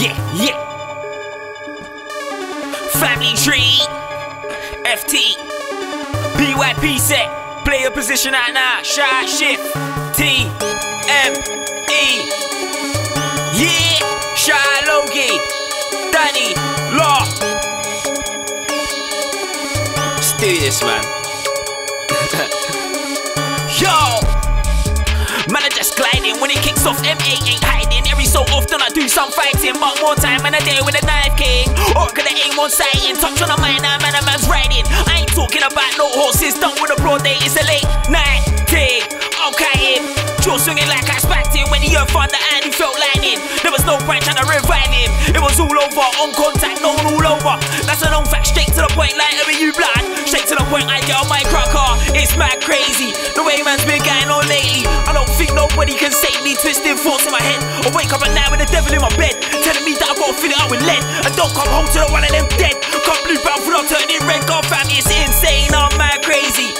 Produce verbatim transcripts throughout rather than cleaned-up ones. Yeah, yeah. Family Tree, F T, B Y P set, player position at nine, shy shift, T, M, E. Yeah, shy Logie, Danny, Law. Let's do this, man. Yo, man, I just gliding when it kicks off. M A ain't hiding. Every so often I do some fighting, but more time man I deal with a knife king. Or could I aim on sighting? Touch on a mine, I'm man, a man's riding. I ain't talking about no horses. Done with a broad day, it's a late night king. Okay, him. Jaw swinging like I spacked him when the earth found the hand, he felt lightning. There was no branch trying to revive him. It was all over, on contact, known all over. That's a known fact, straight to the point, lighter than you blood. Straight to the point, I get on my cracker. It's mad crazy, the way man's been going on lately. I don't think nobody can save me, twisting thoughts in my head. I wake up at night with the devil in my bed, telling me that I gotta fill it up with lead. And don't come home to the one of them dead. Come blue brown food, I'll turn it red. God family, it's insane, I'm mad crazy.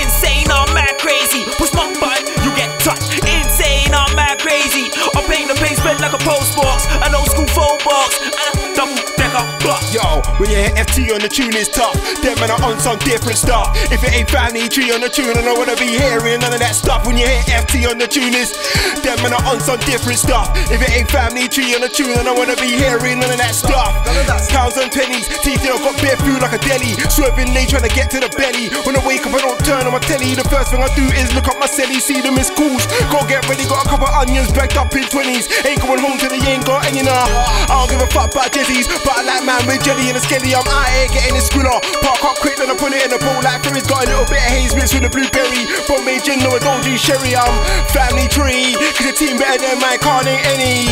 Insane, I'm mad crazy. Push my button, you get touched. Insane, I'm mad crazy. I paint the paint spread like a postbox, an old school phone box, and a double decker block. Yo, when you hear F T on the tune, it's tough. Them man are on some different stuff. If it ain't Family Tree on the tune, I don't wanna be hearing none of that stuff. When you hear F T on the tune, it's them man are on some different stuff. If it ain't Family Tree on the tune, I don't wanna be hearing none of that stuff. Cows and pennies, teeth they don't got bare food like a deli. Swerving late trying to get to the belly. When I wake up, I don't turn on my telly. The first thing I do is look up my celly, see the missed calls. Go get ready, got a couple onions bagged up in twenties. Ain't going home till they ain't got any, nah. I don't give a fuck about jizzies, but I like man with jelly and a skelly. I'm out here getting this schooler. Park up quick, then I put it in a bowl like Ferry's. Got a little bit of haze mixed with a blueberry. From me gin, no I don't do sherry. I'm Family Tree, cause the team better than mine can't ain't any.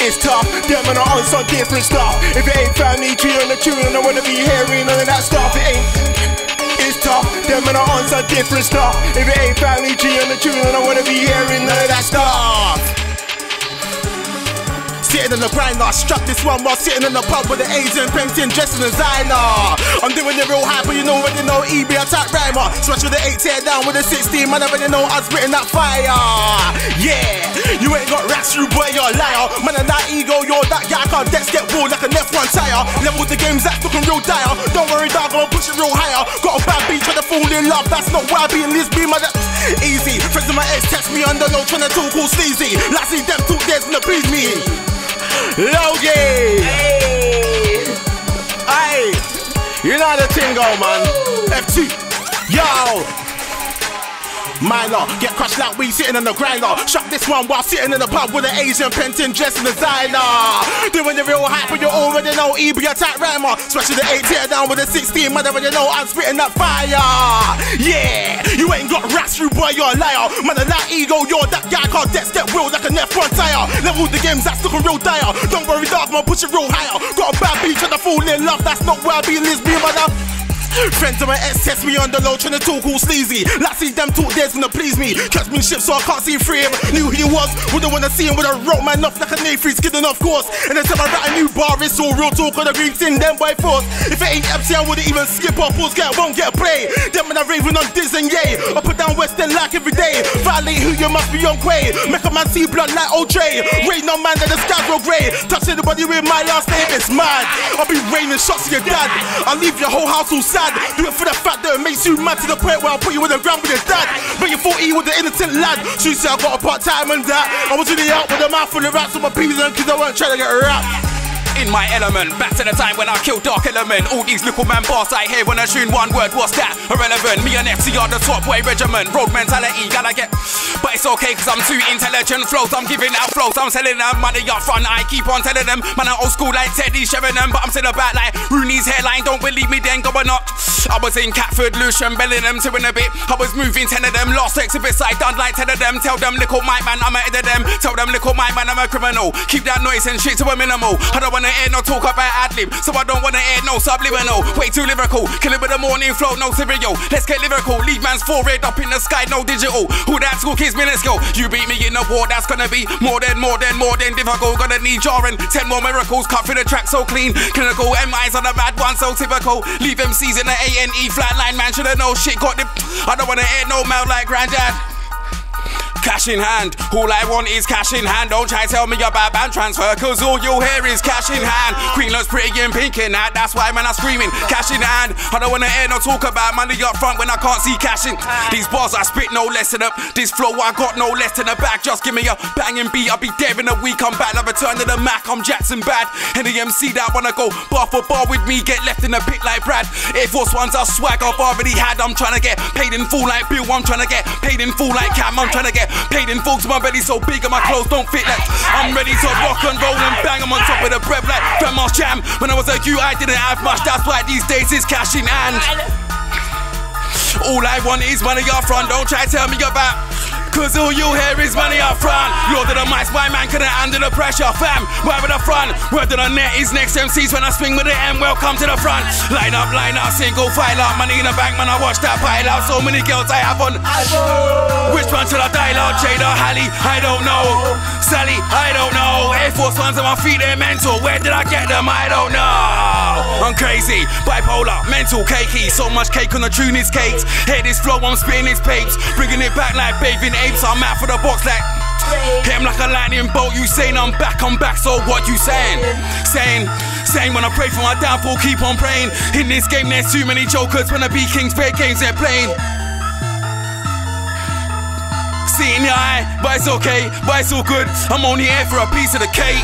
It's tough, them and I on some different stuff. If it ain't Family Tree on the tune, I don't wanna be hearing none of that stuff. It ain't. It's tough, them and I on some different stuff. If it ain't Family Tree on the tune, I don't wanna be hearing none of that stuff. Sitting on the grind, I struck this one while sitting in the pub with the A's and painting, dressing as I know. I'm doing it real high, but you know when you know E B, I type rhymer. Smash with the eight, tear down with the sixteen, man, I already know I'm spitting that fire. Yeah, you ain't got racks, you boy, you're a liar. Man, and that ego, you're that guy, I can't decks get walled like an F one tire. Level the games, that's looking real dire. Don't worry, dog, I'm gonna push it real higher. Got a bad beat, trying to fall in love, that's not why I be in this beam, man, that's easy. Friends of my ex text me under no, trying to talk all sleazy. Like, see them two days and abuse me. Logie! Hey! Aye! You know the thing go, man. F two! Yo! Mylar, get crushed like we sitting on the grinder. Shot this one while sitting in the pub with an Asian painting dressed in a designer. Doing the real hype, but you already know E B attack rhymer. Especially the eight tear down with the sixteen, man, I already know I'm spitting that fire. Yeah, you ain't got rats, you boy, you're a liar. Man, that ego, you're that guy, can't death step wheels like an F one tire. Level the games, that's looking real dire. Don't worry, dog, man, push it real higher. Got a bad beat, trying to fall in love, that's not where I be in this beam, man. Friends of my ex test me on the low, trying to talk all sleazy. Like see them talk days gonna please me. Catch me ship so I can't see free him. Knew he was, wouldn't wanna see him with a rope man off like a Nathan skidding off course. And then time I write a new bar, it's all real talk on the green tin, then by force. If it ain't F C, I wouldn't even skip or pause, get won't get a play. Them when I raving on Diz and Yay. I put down West End like every day. Violate who you must be on Quay. Make a man see blood like old Dre. Rain on man that the skies go grey. Touch anybody with my last name, it's mad. I'll be raining shots to your dad. I'll leave your whole house all sad. Do it for the fact that it makes you mad to the point where I'll put you on the ground with your dad. But you thought he was an innocent lad. She said I got a part time and that. I was in the out with a mouth full of raps with my peas and kids, I weren't trying to get a rap. In my element, back to the time when I killed Dark Element. All these little man bars I hear when I tune one word, what's that? Irrelevant, me and F T are the top boy regiment. Road mentality, gotta get. But it's okay cause I'm too intelligent. Flows, I'm giving out flows, I'm selling them. Money up front, I keep on telling them. Man, I'm old school like Teddy Sheringham, but I'm still about like Rooney's hairline. Don't believe me then, go or not. I was in Catford, Lewisham, Bellingham, two in a bit. I was moving ten of them, lost exhibits I done like ten of them. Tell them little Mike man, I'm ahead of them. Tell them little Mike man, I'm a criminal. Keep that noise and shit to a minimal. I don't wanna hear no talk about ad-lib, so I don't wanna hear no subliminal. Way too lyrical, kill it with a morning flow, no cereal. Let's get lyrical, leave man's forehead up in the sky, no digital. Who that school kids minuscule? You beat me in a war, that's gonna be more than, more than, more than difficult. Gonna need jarring, ten more miracles, cut through the track so clean. Clinical M Is on the bad one, so typical. Leave M Cs in the A N E flatline, man shoulda know shit got the. I don't wanna hear no mouth like granddad. Cash cash in hand. All I want is cash in hand. Don't try tell me about bank transfer, cause all you hear is cash in hand. Queen looks pretty and pink in that, that's why man I'm screaming cash in hand. I don't wanna hear no talk about money up front when I can't see cash in. These bars I spit no less than up, this flow I got no less than a bag. Just give me a banging beat, I'll be dead in a week. I'm back, I'll return to the Mac, I'm Jackson Bad. Any M C that wanna go bar for bar with me get left in the pit like Brad. Air Force Ones I swag I've already had. I'm trying to get paid in full like Bill, I'm trying to get paid in full like Cam, I'm trying to get paid in full cause my belly's so big and my clothes don't fit like. I'm ready to rock and roll and bang, I'm on top of the bread like grandma's jam. When I was a you I didn't have much, that's why these days is cash in hand. All I want is money up front, don't try tell me about, cause all you hear is money up front. Lord of the mice, my man couldn't handle the pressure. Fam, where with the front? Word of the net is next M Cs when I swing with the M. Welcome to the front. Line up, line up, single file up. Money in the bank, man, I watch that pile out. So many girls I have on. Which one should I dial out? Jada, Hallie, I don't know. Sally, I don't know. Air Force Ones on my feet, they're mental. Where did I get them? I don't know. I'm crazy, bipolar, mental, cakey. So much cake on the tune is cakes. Hear this flow, I'm spitting his papes. Bringing it back like bathing apes, I'm out for the box like hit him like a lightning bolt. You saying I'm back, I'm back, so what you saying? Saying, saying when I pray for my downfall, keep on praying. In this game there's too many jokers, when I be kings, fair games they're playing. See in the eye, but it's okay, but it's all good. I'm only here for a piece of the cake.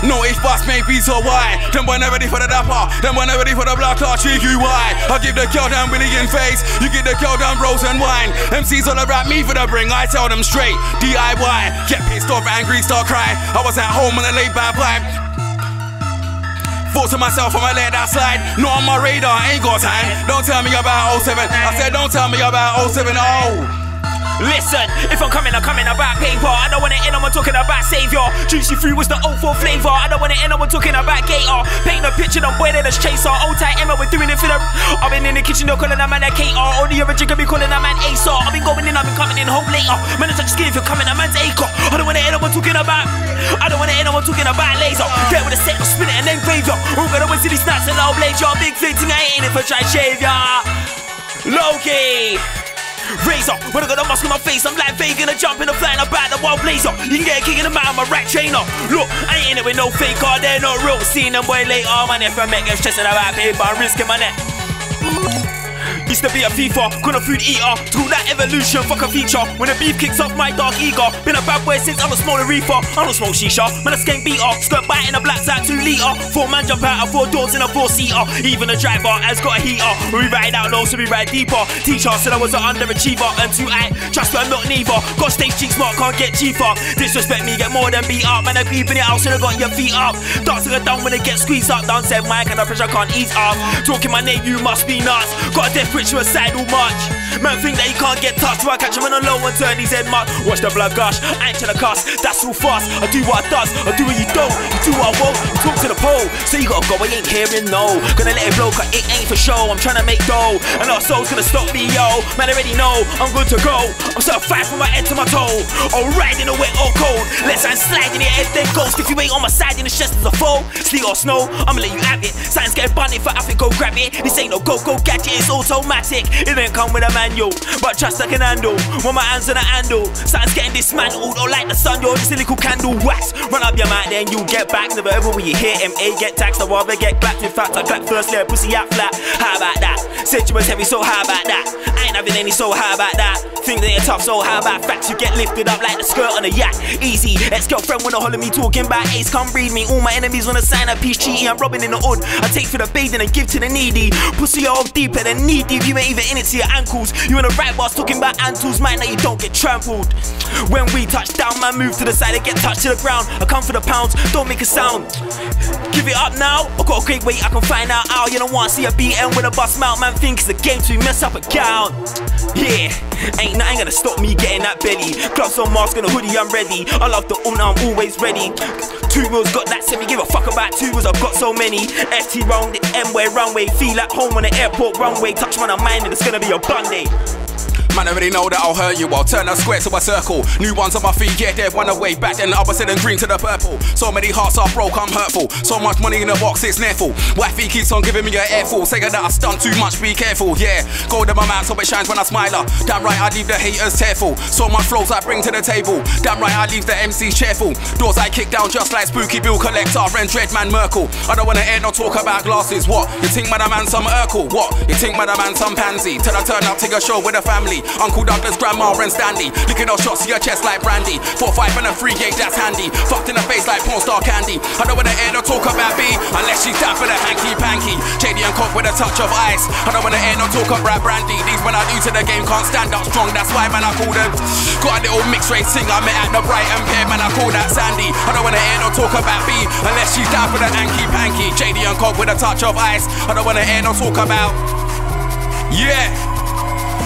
No if buts, maybe so why? Them boy not ready for the dapper, them boy not ready for the black heart, G U Y. I give the girl down Willie and Faze, you give the girl down Rose and Wine. M Cs all around me for the bring, I tell them straight, D I Y. Get pissed off, angry, start crying. I was at home on a laid back vibe. Thought to myself, I'ma let that slide. Not on my radar, ain't got time. Don't tell me about oh seven, I said don't tell me about oh seven oh. Listen, if I'm coming, I'm coming about paper. I don't wanna end up talking about savior. Juicy Fruit was the oh four flavor. I don't wanna end up talking about gator. Paint a picture, them boy, they just chaser. Old tight Emma, we're doing it for the. I've been in the kitchen, they're calling that man a cater. All the original could be calling that man ace. I've been going in, I've been coming in home later. Man, it's like skin if you're coming, that man's acre. I don't wanna end up talking about. I don't wanna end up talking about laser. Get with a set, I'll spin it and then grave ya. All gonna win city snaps and I'll blade ya. Big flitting, I ain't in it for try shave ya. Loki. Razor, when I got a mask on my face, I'm like Vegan. I jump in the flying about the wild blazer. You can get a kick in the mouth, I'm a rat trainer. Look, I ain't in it with no fake car, they're not real. Seeing them boy later, man, if I make them stressing about paper, I'm risking my neck. Used to be a FIFA, couldn't food eater. Through that evolution, fuck a feature. When the beef kicks off, my dark ego. Been a bad boy since I was smaller reefer. I don't smoke shisha, man, a skank beater. Skirt biting a black sack, two liter. Four man jump out of four doors in a four seater. Even a driver has got a heater. We ride out low, so we ride deeper. Teacher said I was an underachiever. And too I trust but I'm not neither. Got stage cheeks mark, can't get cheaper. Disrespect me, get more than beat up. Man, I creep in it out, so I got your feet up. Dancing a down when it gets squeezed up. Down said Mike, and the pressure can't ease up. Talking my name, you must be nuts. Got a death ritual. Suicidal march. Man think that he can't get touched. Why catch him on a low and turn his head mark. Watch the blood gush, I ain't tryna cuss. That's all fast, I do what I does, I do what you don't, you do what I won't. You talk to the pole, so you gotta go, I ain't hearing no. Gonna let it blow, cause it ain't for show. I'm tryna make dough, and our soul's gonna stop me, yo. Man, I already know, I'm good to go. I'm certified from my head to my toe. All right, in the wet or cold. Let's hand slide in your head, then ghost. If you ain't on my side, in the chest as a foe. Sleet or snow, I'ma let you have it. Something's getting bunted, for I think go grab it. This ain't no go-go gadget, it's automatic. It didn't come with a manual, but trust I can handle. With my hands on a handle, something's getting dismantled. Or like the sun, you're just a little candle wax. Run up your mind, then you get back. Never ever will you hear M A get taxed. I'd rather get clapped. In fact, I clap first, let pussy out flat. How about that? Said you was heavy, so how about that? I ain't having any, so how about that? Think that you're tough, so how about facts? You get lifted up like the skirt on a yacht. Easy, ex-girlfriend wanna holler me, talking about Ace, come read me. All my enemies wanna sign a peace treaty. I'm robbing in the hood. I take for the bathing and give to the needy. Pussy, you're up deeper than knee deep. You ain't even in it to your ankles. You in the right bars talking about antles, man, that you don't get trampled. When we touch down, man, move to the side and get touched to the ground. I come for the pounds, don't make a sound. Give it up now, I got a great weight, I can find out how. You don't wanna see a B M with a bust mount, man, think it's a game to mess up a count. Yeah, ain't nothing gonna stop me getting that belly. Gloves on, mask and a hoodie, I'm ready. I love the own, I'm always ready. Two wheels got that semi, give a fuck about two wheels, I've got so many. F T round the M-way runway, feel like home on the airport runway. Touch man, I'm minding, it's gonna be a bun day. Man, I already know that I'll hurt you. I'll turn a square to a circle. New ones on my feet, yeah, they're one away back, then the opposite and green to the purple. So many hearts are broke, I'm hurtful. So much money in the box, it's nearful. Wifey keeps on giving me an airful, saying that I stun too much, be careful, yeah. Gold in my mouth, so it shines when I smile up. Damn right, I leave the haters tearful. So much flows I bring to the table. Damn right, I leave the M Cs cheerful. Doors I kick down just like Spooky Bill Collector and Dreadman Merkel. I don't wanna end or talk about glasses, what? You think man, a man, some Urkel, what? You think man, a man, some pansy? Till I turn up, take a show with a family. Uncle Douglas, Grandma and Stanley. Licking those shots to your chest like brandy. Four five and a three eight, that's handy. Fucked in the face like porn star candy. I don't wanna end or talk about B, unless she's down for the hanky-panky. J D and Cock with a touch of ice. I don't wanna end or talk about brandy. These when I do to the game can't stand up strong, that's why man, I call them. Got a little mixed race thing, I met at the Brighton Pier, man, I call that Sandy. I don't wanna end or talk about B, unless she's down for the hanky-panky. J D and Cock with a touch of ice. I don't wanna end or talk about. Yeah!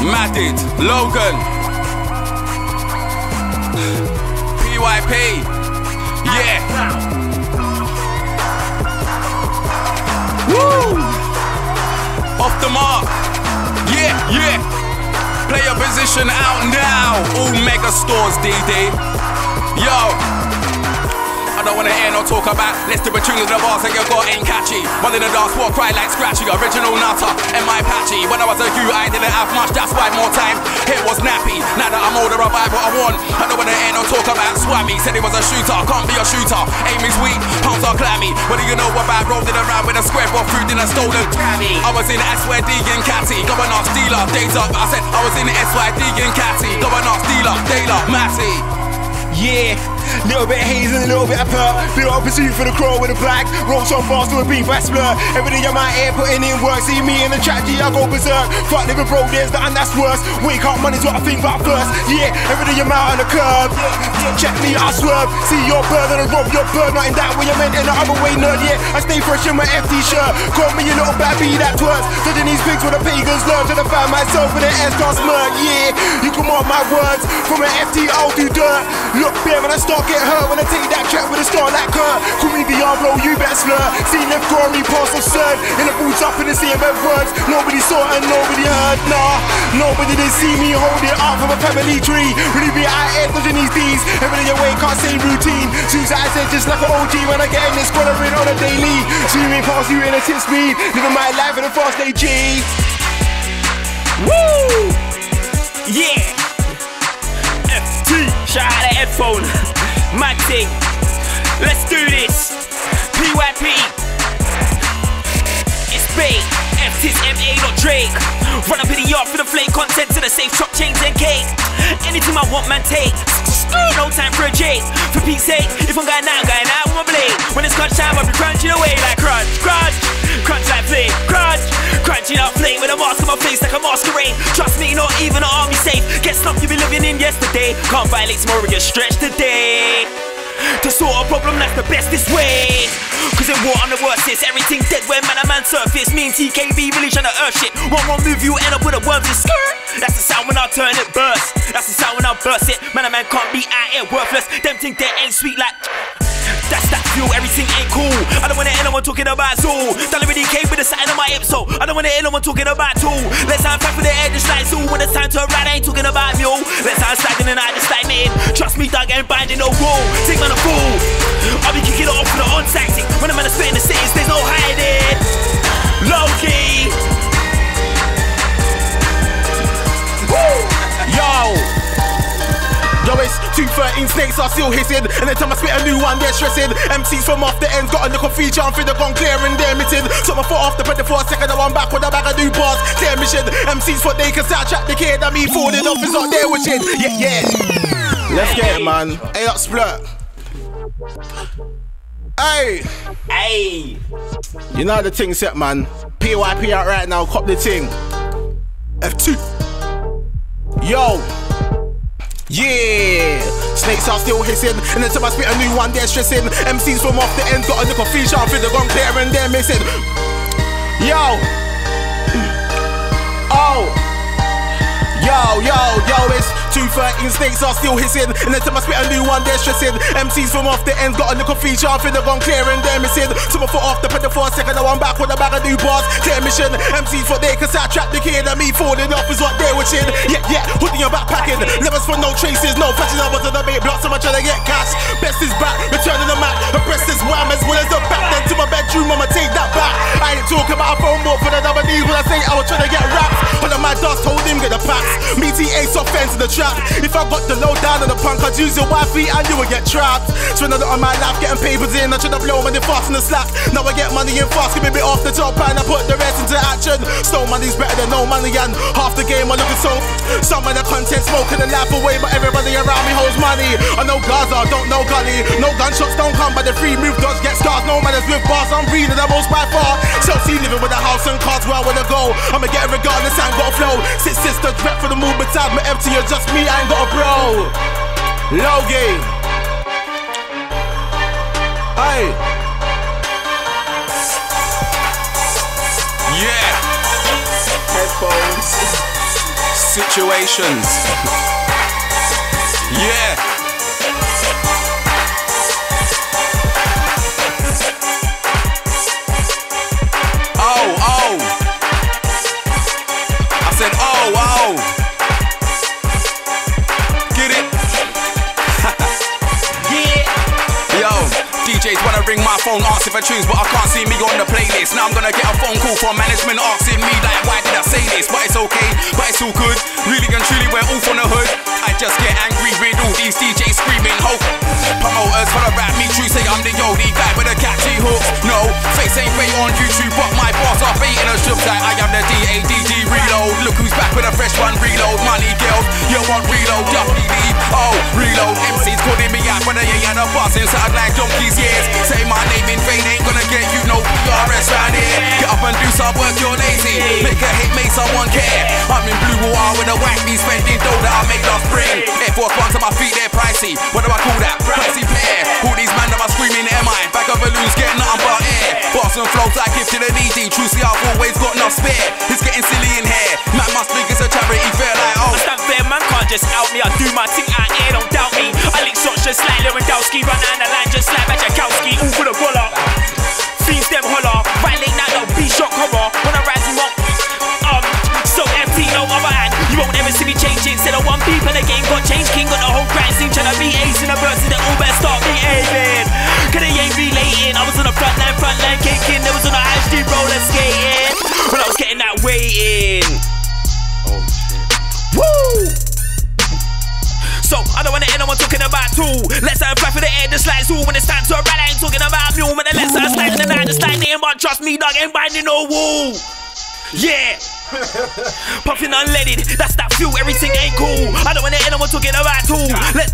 Matted, Logan, P Y P, yeah. Woo! Off the mark, yeah, yeah. Player position out now. All mega stores, D D. Yo. I don't wanna hear no talk about. Let's do a tune of the bars that you got ain't catchy. One in the dance walk, cry like Scratchy. Original nutter, and my patchy. When I was a youth, I didn't have much, that's why more time it was nappy. Now that I'm older, I buy what I want. I don't wanna hear no talk about Swami. Said he was a shooter, can't be a shooter. Aim is weak, palms are clammy. What do you know about rolling around with a square ball food in a stolen caddy? I was in S Y D and Catty, going off dealer, days up. I said I was in S Y D and Catty, going off dealer, Dayla, Matty. Yeah. Little bit of haze and a little bit of purr. Bit of pursuit for the crow with the black. Rolls on fast to a beat by Splurt. Everything I'm out here putting in work. See me in the track, G, I go berserk. Fuck living bro, there's nothing that's worse. Wake up, money's what I think about first. Yeah, everything I'm out on the curb. Check me, I swerve. See your bird and I rob your bird. Not in that way, I'm meant in the other way, nerd. Yeah, I stay fresh in my F T shirt. Call me a little baby that twerks. Dodging these pigs with the pagans learn. Trying to find myself with an S-class smirk. Yeah, you can mark my words. From an F T, I'll do dirt. Look bare when I start. Get hurt when I take that track with a star like her. Call me Diablo, you better slur. Seen them gory parts absurd. In the boots up in the same bed words. Nobody saw and nobody heard. Nah, nobody did see me hold it up from a family tree. Really be out here dodging these D's. Everything away, can't say routine. Suits I said just like an O G when I get in this squattering on a daily. Zooming past you in a tip speed. Living my life in a fast day G. Woo! Yeah! F T! Shout out the headphone. My thing, let's do this. P Y P, it's big. F is M A, not Drake. Run up in the yard for the flake. Content to the safe, chop chains and cake. Anything I want, man, take. No time for a J. For Pete's sake, if I'm going out, I'm going out with my blade. When it's crunch time, I'll be crunching away like crunch, crunch, crunch like flame, crunch, crunching out flame with a mask on my face like a masquerade. Trust me, not even an army safe. Get stuff you be living in yesterday. Can't violate tomorrow, you stretch today. To sort a problem, that's the bestest way. Cause in war I'm the worst, it's everything dead when man a man surface. Me and T K B really tryna earth shit. One wrong move, you end up with a worm just skirt. That's the sound when I turn it burst. That's the sound when I burst it. Man a man can't be out here worthless. Them think they ain't sweet like. That's that feel, everything ain't cool. I don't wanna hear no one talking about Zool. Dollar really came with a satin on my hip, so I don't wanna hear no one talking about Tool. Let's have time for the air just like Zool. When it's time to ride, I ain't talking about mule. Let's have sliding and I just like me. Trust me, dog, I ain't binding no rule. Take man a fool. I'll be kicking it off with the on tactic. When a man is spitting the cities, there's no hiding. Low key. Woo! Yo! Yo, it's two thirteen snakes are still hissing. And every time I spit a new one, they're stressing. M Cs from off the end got a little feature. I'm think they're gone clear and they're missing. So my foot off the pedal for a second, now I'm back with a bag of new bars. Clear mission. M Cs thought they can sidetrack the kid. That me falling off is not there with shit. Yeah, yeah. Let's get it, man. Hey, up, Splurt. Hey. Hey. You know the thing set, man. P Y P out right now. Cop the thing. F two. Yo. Yeah, snakes are still hissing. And until I spit a new one, they're stressing. M Cs from off the end got a look of feature. I feel the wrong player and they're missing. Yo, oh, yo, yo, yo, it's two thirteen snakes are still hissing. And then to my spit a new one, they're stressing. M Cs from off the ends got a nickel feature. I think they're gone clearing, they're missing. So my foot off the pedal for a second, now I'm back with a bag of new bars. Clear mission. M Cs thought they could satrap the kid, and me falling off is what they're watching. Yeah, yeah, hooding your backpacking. Levers for no traces, no fetching. I was on the bait block, so much trying to get cash. Best is back, returning the mat. The breast is wham as well as the back. Then to my bedroom, I'ma take that back. I ain't talking about a phone book for the number knees when I say I was trying to get raps. But the mad dust told him get the packs. Me T A soft fence in the trap. If I got the low down on the punk, I'd use your wifey and you would get trapped. Spend a lot of my life getting papers in. I tryna blow money fast in the slack. Now I get money in fast, give me a bit off the top and I put the rest into action. Slow money's better than no money, and half the game I look at so. Some of the content smoking the life away, but everybody around me holds money. I know Gaza, I don't know Gully. No gunshots don't come, but the free move does get scars. No man is with bars, I'm reading the most by far. Chelsea living with a house and cars where I wanna go. I'ma get it regardless, I ain't got a flow. Six sisters prep for the movement time, my empty is just me, I ain't got a bro. Logie. Aye. Situations. Yeah. Oh, oh. I said, oh, oh. Get it? Yeah. Yo, D Js wanna ring my phone, ask if I choose, but I can't see me on the playlist. Now I'm gonna get a phone call from management asking me like, why did I say this? But it's okay. But it's all good, really and truly we're all from the hood. I just get angry with all these D Js screaming hope. Promoters wanna rap me true, say I'm the only guy with a catchy hook. No, Face ain't fake on YouTube, but my bars are fake in a strip like I am the D A D G reload. Look who's back with a fresh one, reload. Money girls, you want reload, definitely leave. Oh, reload, M Cs calling me out when they ain't had a buzz inside like donkeys, yes. Say my name in vain, ain't gonna get you no P R S round here. Get up and do some work, you're lazy. Make a hit, make someone care. I'm in blue wire with a whack, me spending dough that I make last spring. Air Force Ones on my feet, they're pricey. What do I call that? Pricey player. All these man that are screaming, am I? Back of balloons, get nothing but air. Bars and flows I give to the needy. Truthfully, I've always got enough spare. It's getting silly in here. Man must think it's a charity fair, like oh. I stand fair, man can't just out me. I do my thing out here, don't doubt me. I lick shots just like Lewandowski. Run down the line just like Majakowski. All for the roller. Fiends them holler. Right late now, they'll be shock horror. When I rise you up. No other hand, you won't ever see me changing. Said I want people in the game, got change king. Got the whole grand scene trying to be ace in a verse, and they all better start behaving. Cause they ain't relating. I was on the front line, front line kicking. They was on the H D roller skating when I was getting that waiting. Oh shit. Woo! So, I don't wanna end on what I'm talking about too. Let's have fly for the air, just like zoo. When it's time to ride, I ain't talking about you. When the let's have slide in the night, just like name, but trust me, dog, ain't binding no woo. Yeah. Puffin' unleaded, that's that fuel, everything ain't cool. I don't wanna end on what talking about too. Let's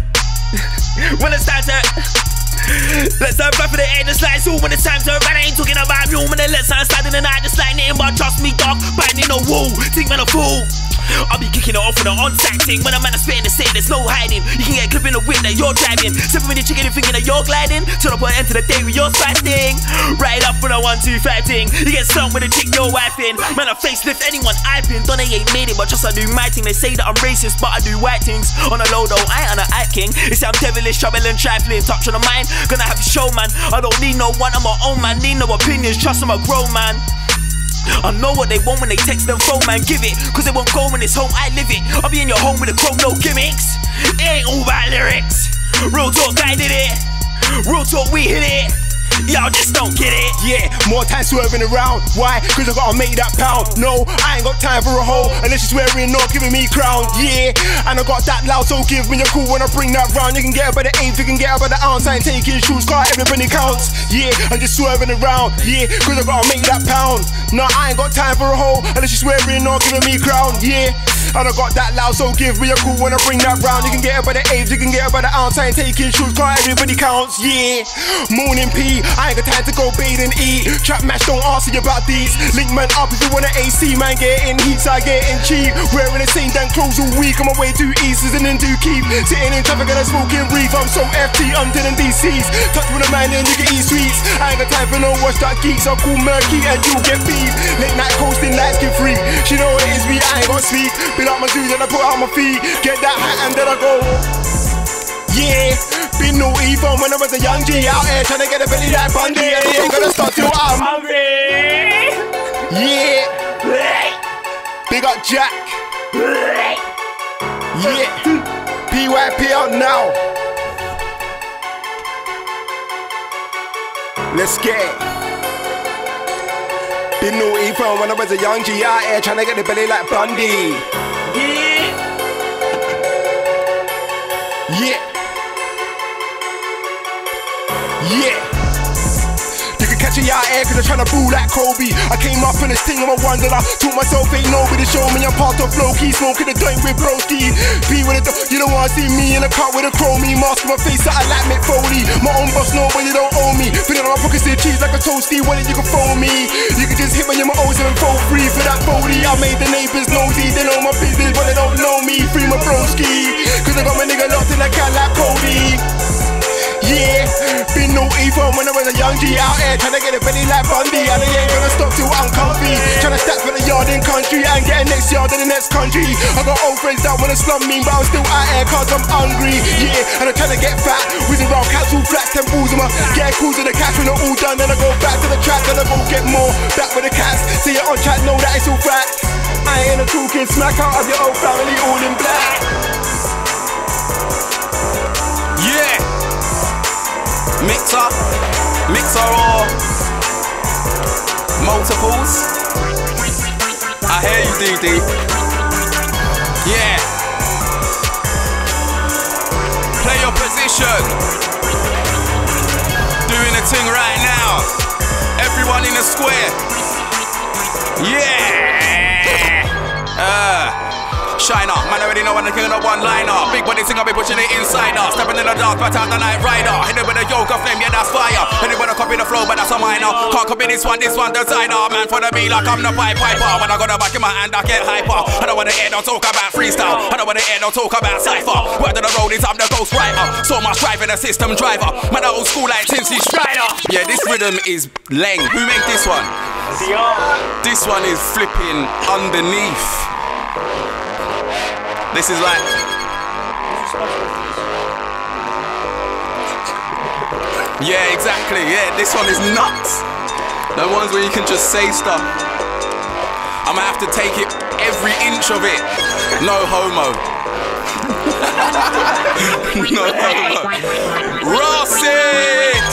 when it's time to let's turn back for the air, just like zoo. When it's time to run, I ain't talking about room. When the let's time slide in the night, just like name, but trust me, dog, binding no woo. Think man a fool. I'll be kicking it off with an on-site thing. When a man is spitting the same, there's no hiding. You can get a clip in the whip that you're driving. Seven minute chicken, you're thinking that you're gliding. Turn up and enter the day with your side thing. Right up with a one two five thing. You get stung with a chick you're wiping. Man, I facelift anyone I pin. Don't they ain't made it, but just I do my thing. They say that I'm racist, but I do white things. On a low though, I ain't on a hype king. They say I'm devilish, trouble and trifling. Touch on the mind, gonna have a show, man. I don't need no one, I'm my own man. Need no opinions, trust I'm a grown man. I know what they want when they text them phone, man, give it. Cause they won't go when it's home, I live it. I'll be in your home with a chrome, no gimmicks. It ain't all about lyrics. Real talk, I did it. Real talk, we hit it. Y'all just don't get it. Yeah, more time swerving around. Why? Cause I gotta make that pound. No, I ain't got time for a hoe unless she's wearing no, giving me crown. Yeah, and I got that loud, so give me a call when I bring that round. You can get her by the eighth, you can get her by the ounce. I ain't taking shoes, car, everybody counts. Yeah, I'm just swerving around. Yeah, cause I gotta make that pound. No, I ain't got time for a hoe unless she's wearing no, giving me crown. Yeah, and I got that loud, so give me a call when I bring that round. You can get her by the eighth, you can get her by the ounce. I ain't taking shoes, car, everybody counts. Yeah, morning P. I ain't got time to go bathe and eat. Trap match, don't ask you about these. Link man up if you want an A C, man. Getting heaps, I getting cheap. Wearing the same damn clothes all week. On my way to Easters and then to Keep. Sitting in traffic and I smoking reef. I'm so F T, I'm dead in D C's. Touch with a man and you can eat sweets. I ain't got time for no watch that geeks. I'll call Merky and you'll get beef. Late night coasting, lights get free. She know what it is, me, I ain't got sweet. Be like my shoes, then I put out my feet. Get that hat and then I go. Yeah, been naughty from when I was a young G. Out here trying to get a belly like Bundy, and it ain't gonna stop till I'm hungry. Yeah, big up Jack. Yeah, P Y P out now. Let's get it. Been naughty from when I was a young G, out here trying to get the belly like Bundy. Yeah. Yeah. Yeah. You can catch me out here cause I'm trying to boo like Kobe. I came up in this thing, I'm a wanderer. Taught myself ain't nobody show me I'm part of Loki. Smoking the joint with broski. Be with the you don't wanna see me in a car with a chromie. Mask on my face that I like Mick Foley. My own boss nobody don't owe me. Feeling on my pockets and cheese like a toasty. Well you can phone me. You can just hit me in my old seven four three for that Foley. I made the neighbours nosy. They know my business but they don't know me. Free my broski. Cause I got my nigga locked in a cat like Cody. Yeah, been naughty from when I was a young G. Out here trying to get a belly like Bundy, and I ain't gonna stop till I'm comfy. Trying to stack for the yard in country and get a next yard in the next country. I got old friends that wanna slum me, but I'm still out here cause I'm hungry. Yeah, and I'm trying to get fat. Whizzing round council flats, ten balls in my. Get calls to the cash when I'm all done. Then I go back to the track and I go get more. Back with the cats, see it on track, know that it's all facts. I ain't a cool kid, smack out of your old family all in black. Yeah. Mixer, mixer or multiples? I hear you, D D. Yeah. Play your position. Doing a thing right now. Everyone in the square. Yeah. Uh. Shine up, man already know I'm the king of the one liner. Big body singer be pushing it inside us. Stepping in the dark, but out the night rider. Hit it with a yoga flame, yeah that's fire. Anybody copy the flow, but that's a minor. Can't copy this one, this one designer. Man for the beat like I'm the pipe piper. When I got the back in my hand, I get hyper. I don't wanna hear no talk about freestyle. I don't wanna hear no talk about cypher. Word on the road is I'm the ghost writer. So much driving a system driver. Man I old school like Tinsy Strider. Yeah, this rhythm is leng. Who made this one? This one is flipping underneath. This is like. Yeah, exactly. Yeah, this one is nuts. The ones where you can just say stuff. I'm gonna have to take it, every inch of it. No homo. No homo. Ross it!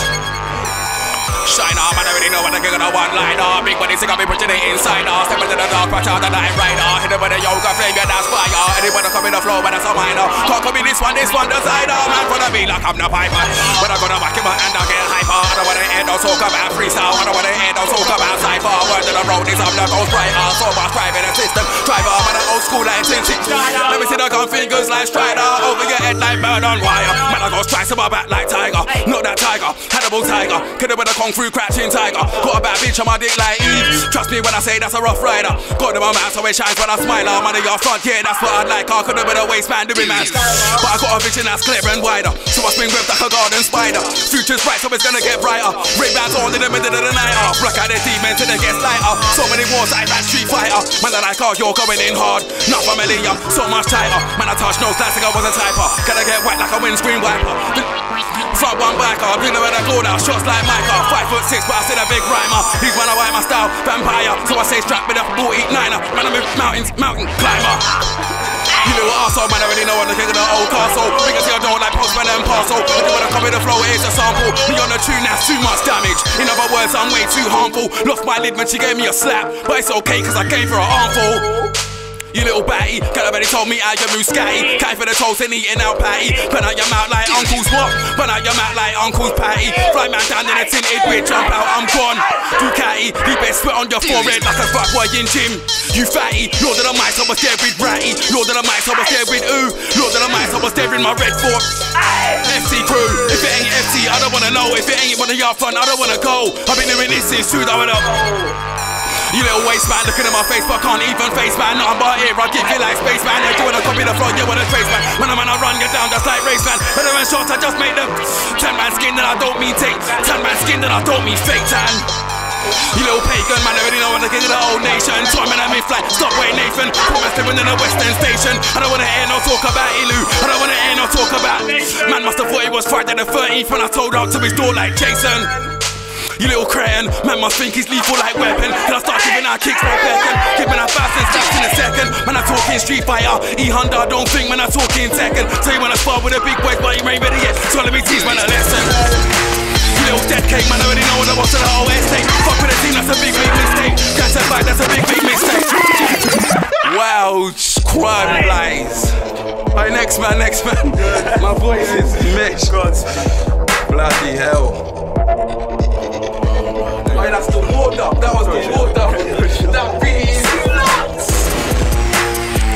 Shine up, man, I already know what I'm going to one liner. Big body sick, I'll be pushing it inside us. Step into the dark, watch out the night rider. Hit it with a yoga flame, yeah, that's fire. Anyone copy the flow, but that's a minor. Can't copy this one, this one, designer. Man, follow me like I'm the piper. But I'm going to whack him up and I'll get hyper. I don't want to hear no talk about freestyle. I don't want to hear no talk about cypher. Word to the road is I'm the ghost writer. So much driving a system driver. Man, I'm old school like Tinsy Strider. Let me see the gun fingers like Strider. Over your head like bird on wire. Man, I go strikes on my back like Tiger. Not that Tiger, Hannibal Tiger. Hit it with a concrete. Through crouching tiger, got a bad bitch on my dick like Eve. Trust me when I say that's a rough rider. Got in my mouth so it shines when I smile. I'm on your front, yeah, that's what I'd like. I could've been a waistband doing maths, but I got a vision that's clear and wider. So I swing with like a garden spider. Future's bright, so it's gonna get brighter. Red bands on in the middle of the night. Off, rock out the demon till it gets lighter. So many wars like that street fighter. Man, I like how you're going in hard. Not familiar, so much tighter. Man, I touch no plastic, I was a typer. Gonna get wet like a windscreen wiper. Front one biker, been around the corner, shots like Micah. Five foot six, but I still a big rhymer. He's one I wear my style, vampire. So I say strap with a forty-niner. Man, I'm a mountains, mountain climber. You little arsehole, man, I already know I'm the king of the old castle. Because I don't like postman and parcel. If you wanna copy the flow, it is a sample. Me on the tune, that's too much damage. In other words, I'm way too harmful. Lost my lid when she gave me a slap, but it's okay, cause I gave her an armful. You little batty, girl already told me how you move scatty. Came for the toast and eating out patty. Burn out your mouth like Uncle's what? Burn out your mouth like Uncle's patty. Fly man down in a tinted wig, jump out, I'm gone. Ducati, you best sweat on your forehead like a fat boy in gym. You fatty, Lord of the Mice, I was there with Ratty. Lord of the Mice, I was there with Ooh. Lord of the Mice, I was there in my red fort. F C crew, if it ain't F C, I don't wanna know. If it ain't one of your front, I don't wanna go. I've been doing this since two thousand. You little waistband looking at my face, but I can't even face man. Nothing but here, I give you like space man. If you wanna copy the flow, you wanna trace man. Man, I'm gonna run you down, that's like race man. But they're in shorts, I just made them. Ten man skin that I don't mean tape. Ten man skin that I don't mean fake tan. You little pagan, man, already know I'm the king of the whole nation. So I'm in a mid-flight, stop waiting, Nathan. Promised him in the West End station. I don't wanna hear no talk about Ilu. I don't wanna hear no talk about Nathan. Man must have thought it was Friday the thirteenth when I told out to his door like Jason. You little crayon, man must think he's lethal like weapon. Cause I start giving out kicks like Beckham, giving out fast and slaps in a second. Man, I talking Street Fighter, E-Honda, don't think man I talking Tekken. So you wanna spar with a big boys, but you ain't ready yet. So let me teach man a lesson. Little dead cake, man, I already know what I want to the whole estate. Fuck with a team, that's a big, big mistake. That's a fact, that's a big, big mistake. Wow, squad lies. Alright, next man, next man. My voice is mixed. Bloody hell. Alright, that's the warmed up, that was the warmed up. That beat is nuts.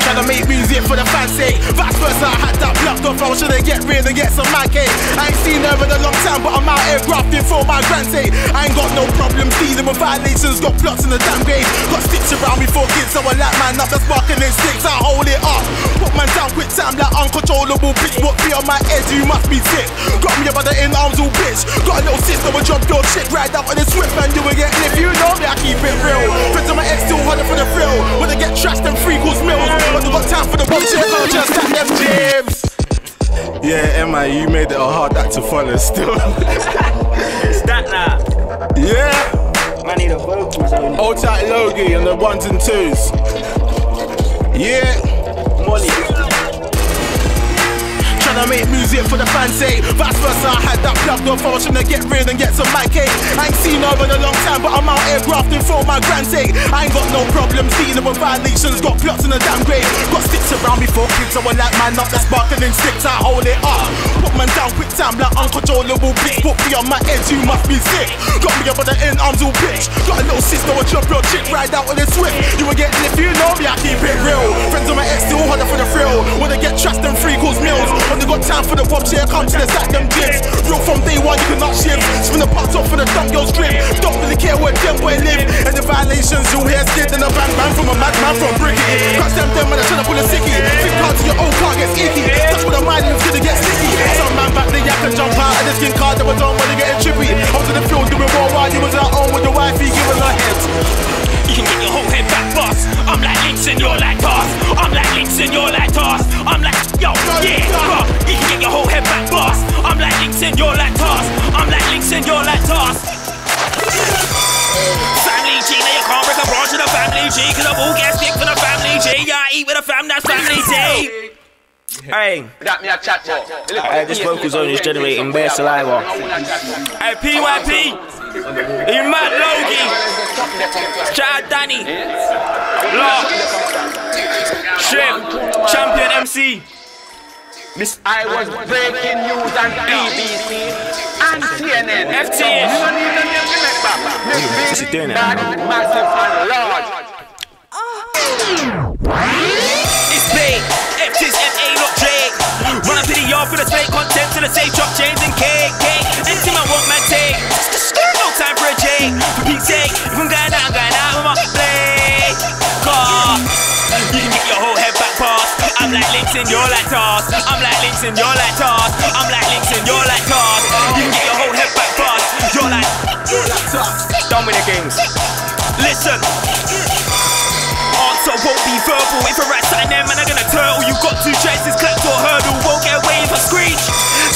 Trying to make music for the fan's sake. Vice versa, I had that blocked off, I was trying to get rid and get some Miyake. I ain't seen her in a long time, but I'm out here grafting for my grand's sake. I ain't got no problems dealing with violations, got plots in the damn grave. Got sticks around me for kids, so I light man up, that's sparking in sticks, I hold it up. Put man down quick time like uncontrollable bitch, what be on my edge, you must be sick. Got me about the in arms all bitch, got a little sister, but drop your chick right out on the Swift man, you will get lift. You know me, I keep it real. Friends of my ex still hunting for the thrill. When they get trashed, them free calls mills. But I got time for the bullshit, I just got them jibs. Yeah, Emma, you made it a hard act to follow still. It's that now. Yeah. Man, need a vocals. Old tight Logie on the ones and twos. Yeah. Molly. Tryna make music for the fans' sake. Vice versa, I had that plugged off, I was tryna get rid and get some Miyake. I ain't seen her in a long time, but I'm out here grafting for my grand's sake. I ain't got no problems dealing with violations, got plots in the damn grave. Got sticks around me for kids, so I light man up, that's sparkling sticks, I hold it up. Put man down quick time like uncontrollable bitch, put me on my edge, you must be sick. Got me about the in arms all bitch, got a little sister, I drop your chick right out on the Swift. You will get lift, you know me, I keep it real. Friends of my ex still harder for the thrill. When they get trashed, them free calls mills. When they got time for the pop share, come to the sack them dips. Real from day one, you cannot shift. Spin the parts off for the dumb girl's grip. Don't really care where them boy live. And the violations, you'll hear skid. And a bang bang from a madman from Bricky. Crash them them when I tryna pull a sickie. Think hard to your own car gets icky. Touch with a mind and it's gonna get sticky. Some man back there, I can jump out of the skin card that was on when they getting trippy. Out to the field doing war while you was out on with your wifey giving her heads. You can get your whole head back, boss. I'm like Lynx and you're like Toss. I'm like Lynx and you're like Toss. I'm like, yo, yeah, bro. You can get your whole head back, boss. I'm like Lynx and you're like Toss. I'm like Lynx and you're like Toss. Family G, now you can't break a branch of the Family G, cause I'm all gas dick for the Family G. Yeah, I eat with a fam, that's Family G. Hey, hey, this vocals on is generating bare saliva. Hey, P Y P. Are you mad, Logie? Chad Danny, L A H, Shrimp, Champion M C. Miss I was breaking news on B B C and C N N. F T S. Miss Big Bad, Massive and Large. It's big, F T S, M A, not Drake. Run up to the yard for the fake content till the safe drop chains and cake, cake. Anything I want, man, take. Time for a J, for Pete's sake. If I'm going out, I'm going out with my play car. You can get your whole head back past. I'm like Lynx and you're like Toss. I'm like Lynx and you're like Toss. I'm like Lynx and you're like Toss. You can get your whole head back past. You're like, you're like Toss. Don't win the games. Listen. Answer won't be verbal. If a rat's sitting there, man, I'm gonna turtle. You got two chances, clap or hurdle. Won't get away if I screech.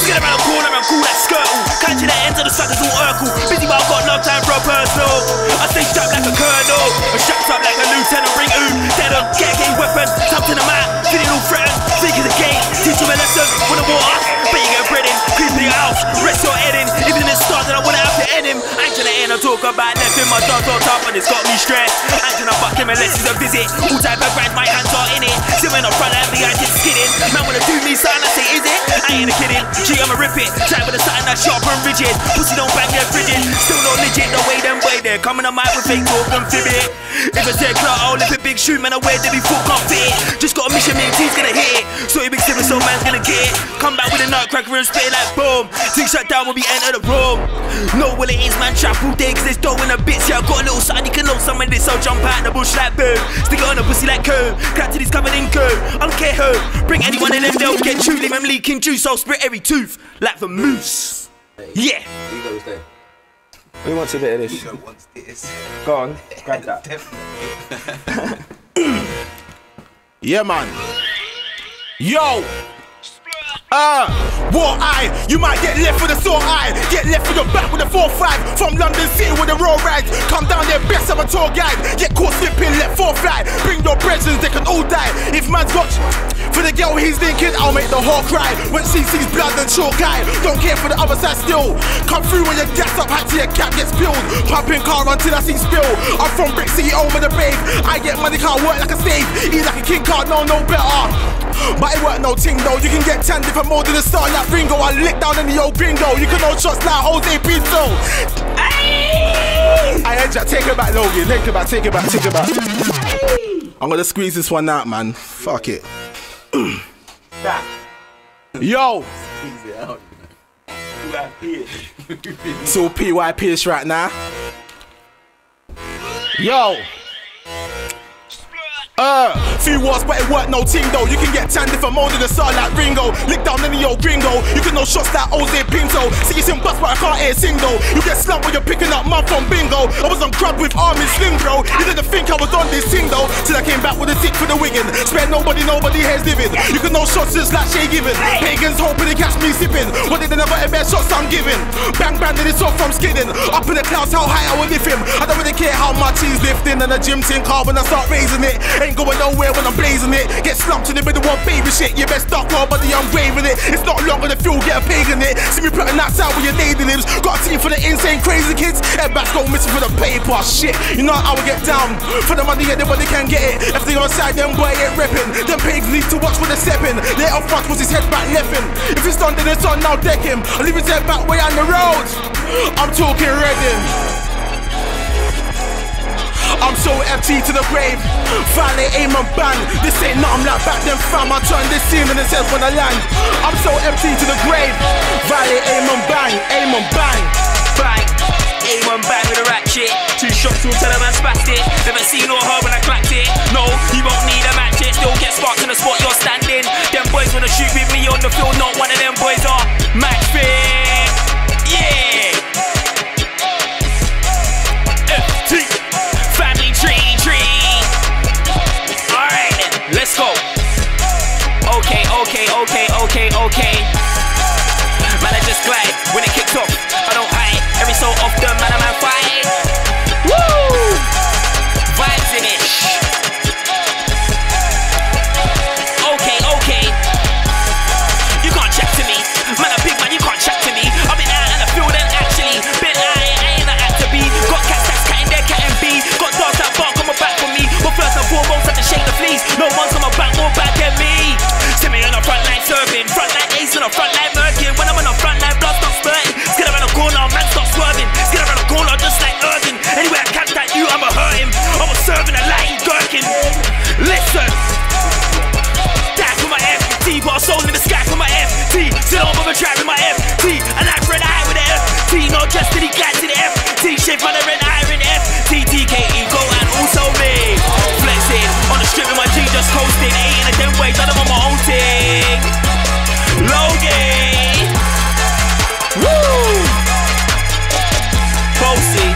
Get around the corner and call that skirtle. Catch you the ends of the suckers all Urkel. Busy but I've got enough time for a personal. I stay strapped like a colonel. I'm strapped up like a lieutenant. Ring oom, dead on, get a game weapon. Tucked in the mat, feeling all threatened. Think of the game, teach them a lesson. Wanna walk up, bet you get bread in. Creep in your house, rest your head in. Even in the start that I wanna have to end him. I ain't gonna end, I talk about nothing. My dog's all tough and it's got me stressed. I ain't gonna fuck him unless he's a visit. All type of grind, my hands are in it. Simming up front and behind, it's skidding. Man wanna do me sign, I say is it? I ain't a kidding. I'ma rip it, tight with a satin that's sharp and rigid. Pussy don't bang their frigid, still no legit. The way them way they're coming on mic with fake talk and fib it. If it's their clout, I'll lift a big shoe, man, I wear they be full, can't fit it. Just got a mission, me and T's gonna hit it. So you big sip so man's gonna get it. Come back with a nutcracker and spit like boom. Things shut down when we enter the room. Know what it is, man, trap all day, cause it's throwing a bit. See, I got a little side, you can know some of this. I'll jump out the bush like boom. Stick it on a pussy like curve, clap till he's covered in curve. I don't care who, bring anyone in and they'll get you. Leave him leaking juice, I'll spit every two. Like the moose. Yeah. Who wants a bit of this? Ego wants this. Go on, grab that. Definitely. Yeah, man. Yo! Uh, war eye, you might get left with a sore eye. Get left with your back with a four five. From London City with a raw ride. Come down there, best of a tour guide. Get caught slipping, let four fly. Bring your presents, they can all die. If man's got for the girl he's linking, I'll make the whore cry. When she sees blood and chalk eye, don't care for the other side still. Come through when your gas up, hat till your cap gets spilled. Pumping car until I see spill. I'm from Brick City, home of the babe. I get money, can't work like a slave. Eat like a king, can't know no better. But it weren't no ting though. You can get tan different more than a star like Ringo. I lick down in the old bingo. You can all trust like Jose Pinto. Ayy! I heard you. Take it back, Logan. Take it back, take it back, take it back. Ayy! I'm gonna squeeze this one out, man. Fuck it. Yo! Squeeze it out. P Y P. So P Y P right now. Yo! Uh, few wars, but it weren't no ting though. You can get tanned if I'm older than a star like Ringo. Lick down any old gringo. You can no shots like Jose Pinto. See, you can bust, but I can't hear sing though. You get slumped when you're picking up mud from bingo. I was on crud with army sling, bro. You didn't think I was on this ting though. Till I came back with a tick for the wiggin'. Spare nobody, nobody here's living. You can no shots just like Shay giving. Pagans hoping they catch me sipping. What did they never ever shots I'm giving? Bang, bang, then it's off from skidding. Up in the clouds, how high I will lift him. I don't really care how much he's lifting. And the gym tin car when I start raising it. Ain't going nowhere when I'm blazing it. Get slumped in the middle of baby shit. You best duck all, buddy, I'm waving it. It's not long on the field, get a pagan it. See me putting outside with your lady lips. Got a team for the insane crazy kids. Headbacks go missing for the paper, shit. You know I will get down. For the money, anybody can get it. If they outside, them boy ain't repping. Them pagans need to watch when they're stepping. Let off front was his head back leffin'. If it's done, then it's on, now deck him. I'll leave his head back way on the road. I'm talking Redding. I'm so F T to the grave. Violate, aim and ban. This ain't nothing like back then, fam. I turn this scene in the sense when I land. I'm so F T to the grave. Violate, aim and bang, aim and bang. Bang, aim and bang with a ratchet. Two shots will tell a man spazzed it. Never seen or heard when I clacked it. No, you won't need a match it. Still get sparked in the spot you're standing. Them boys wanna shoot with me on the field. Not one of them boys are match fit. Yeah. F T. Tree, tree. Alright then, let's go. Okay, okay, okay, okay, okay. Man, I just glide when it kicks off. I don't hide. Every so often, man, I'm on fire. Woo! Vibes in it. Okay, okay. You can't chat to me. Man, a big man, you can't chat to me. I've been out in the field and actually been out. I ain't not out to be. Got cats that's catting their cat and bee. Got dogs that bark on my back for me. But first and foremost, I have to shake the fleas. No one's on my back more bad than me. See me on the front line serving. Front line ace and a front line Merky. When I'm on the front line, blood stops spurting. Skid around the corner, man stop swerving. Skid around the corner, just like Ergen. Anyway, I can't that you, I'm a hurting. I'm a serving a light gherkin. Listen. That's for my F T. But a soul in the sky for my F T. Still over my driving my F T. And I red eye with the F T. Not just did he glad to the F T. Shit for the red eye in F T. T K O. Stripping my G, just coasting. Ain't in a damn way, done it on my own thing. Logan. Woo. Bossy.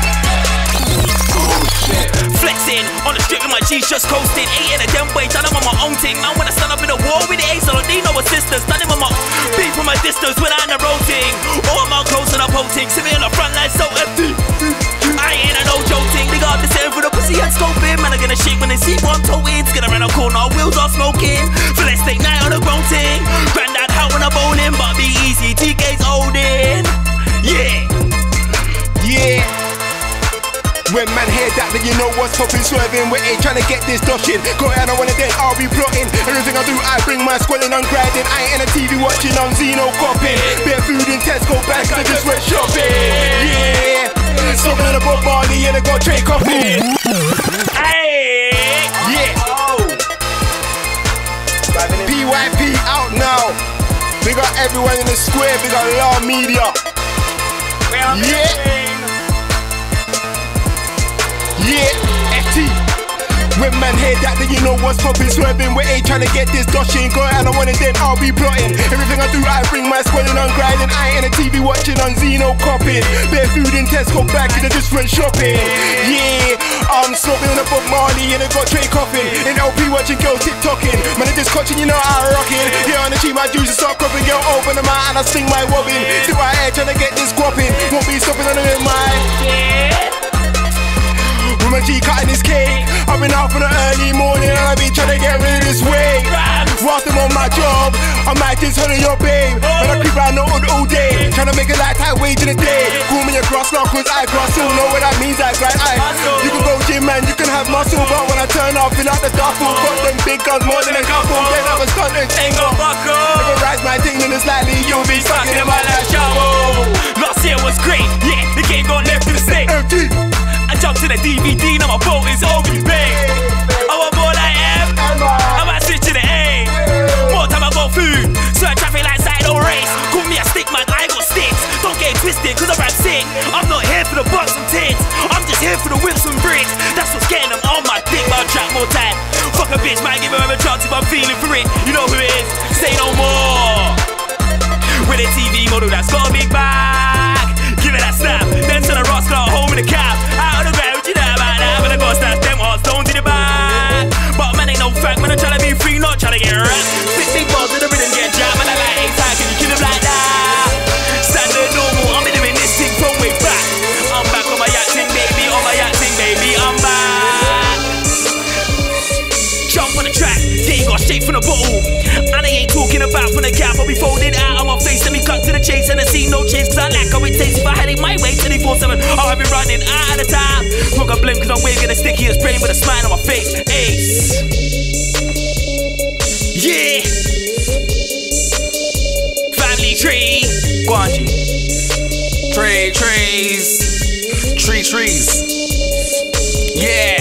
Flexing on the strip with my G's, just coasting. Ain't in a damn way, done it on my own thing. Man, when I stand up in the war with the ace, I don't need no assistance. Done it on my beat from my distance when I'm the road thing. All my clothes and I'm holding. Sitting on the front line, so empty. I ain't a no joking. They got this end for the pussy and scoping. Man, I'm gonna shake when they see one toe in. It's gonna run a corner, wheels are smoking. So let's take night on a grown thing. Granddad out when I bone him, but be easy, T K's holding. Yeah, yeah. When man hear that, then you know what's poppin', swerving. We ain't tryna get this doshin'. Go out on one of them, I'll be plotting. Everything I do, I bring my squad in, I'm grinding. I ain't in a T V watching, I'm Zeno copping. Bare food in Tesco bags, I just went shopping. Yeah. Smoking on a Bob Marley and I got Drake off it. Ayy! Yeah! B Y P out now. We got everyone in the square, we got LAH Media. Yeah! Yeah! F T! When man hear that, then you know what's poppin'. Swerving, we ain't tryna get this dodge. Ain't got it, I don't want it, then I'll be plotting. Everything I do, I bring my squad and I'm grinding. I ain't a T V watching on Zeno copping. Bare food in Tesco back in a different shopping. Yeah, I'm smoking on a Bob Marley and I got Trey coughing. And L P watching girls TikToking. Man, I just coaching, you know I rockin'. Yeah, on the cheap, my juice is start coughing. Girl, open them out and I sing my wobbin'. Still out here tryna get this guappin'. Won't be stopping on them in my. With my G cutting his cake, I've been out for the early morning and I've been trying to get rid of this weight. Whilst I'm on my job, I might just holler your babe. But I creep round the hood all day, trying to make a lifetime wage in a day. Call me a grass now cause I grass, so know what that means, I grind. I, you can go gym man, you can have muscle, but when I turn up, feel like the duffel. Got them big guns more than a couple, then I was stunned and ain't gon' fuck up. If I rise my thing then it's likely you'll be stuck in my life shovel. Last year was great, yeah, the game got left to the state. I jumped to the D V D, now my boat is over, babe. I want more like M, I might switch to the A. More time I got food, so I traffic like side no race. Call me a stick man, I ain't got sticks. Don't get it twisted, cause I rap sick. I'm not here for the bucks and tits, I'm just here for the whips and bricks. That's what's getting them on my dick, but I'll track more time. Fuck a bitch, might give her a chance if I'm feeling for it. You know who it is, say no more. With a T V model that's got a big bag, give it that snap, then send a rascal out home in a cab. Out of the ground, you know about that, but I gotta snap them hearts, don't do the back. But man, ain't no fact, man, I'm tryna be free, not tryna get wrapped. Big, big balls in the rhythm, get jabbed, man, I like eight times, cause you kill them like that. Standard normal, I'm in the this thing from way back. I'm back on my yachting, baby, on my yachting, baby, I'm back. Jump on the track, yeah, you got shake from the bottle. And I ain't talking about from the gap, I'll be folded out. To the chase and I see no chase cause I lack how it tastes. If I had it my way twenty-four seven, I'll be running out of the time. Smoke a blimp cause I'm waving the stickiest brain with a smile on my face. Ace. Yeah. Family tree. Guanji. Tree trees. Tree trees. Yeah.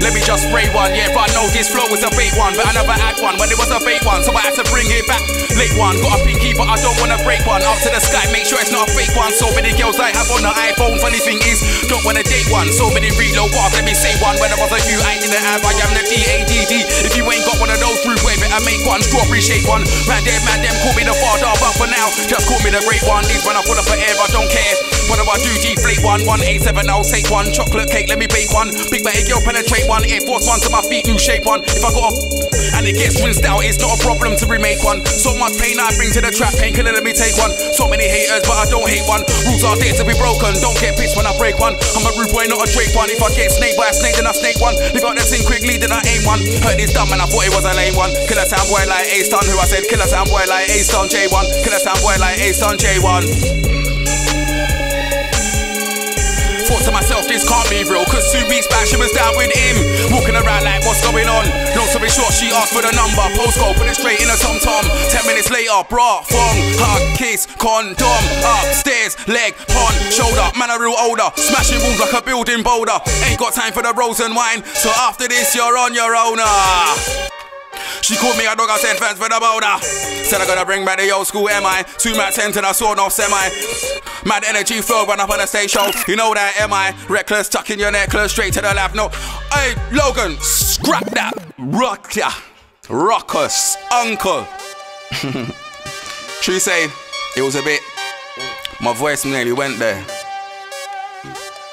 Let me just spray one, yeah, but I know this flow is a fake one. But I never had one, when it was a fake one, so I had to bring it back. Late one, got a pinky but I don't wanna break one. Up to the sky, make sure it's not a fake one. So many girls I have on the iPhone, funny thing is, don't wanna date one. So many reload bars, let me say one. When I was a few, I didn't have, I am the D A D D. If you ain't got one of those, through wave it and make one. Strawberry shake one, man dead, man them, call me the father. But for now, just call me the great one. These when I pull up for air, I don't care. What do I do, deflate one, one eight seven, I'll take one. Chocolate cake, let me bake one. Big bag, yo, penetrate one. Air Force One to my feet, new shape one. If I got a and it gets rinsed out, it's not a problem to remake one. So much pain I bring to the trap, painkiller let me take one. So many haters, but I don't hate one. Rules are there to be broken, don't get pissed when I break one. I'm a rude boy, not a Drake one. If I get snake by a snake, then I snake one. They got that thing quickly, then I aim one. Heard this dumb and I thought it was a lame one. Killer sound boy like Ace Done, who I said killer sound boy like Ace Done J one. Killer sound boy like Ace Done J one. Thought to myself, this can't be real, cause two weeks back she was down with him. Walking around like, what's going on? No, so in short, she asked for the number. Postcode, put it straight in a tom-tom. Ten minutes later, brah, thong, hug, kiss, condom. Upstairs, leg, pond, shoulder. Man, a real older, smashing walls like a building boulder. Ain't got time for the rose and wine, so after this, you're on your own. She called me a dog, I said fans for the boulder. Said I gotta bring back the old school M I. Two mad tens and I saw no semi. Mad energy flow, run up on the stage show. You know that M I. Reckless, tucking your necklace straight to the lap. No, hey Logan, scrap that. Rock ya, rock us, uncle. True say, it was a bit. My voice nearly went there.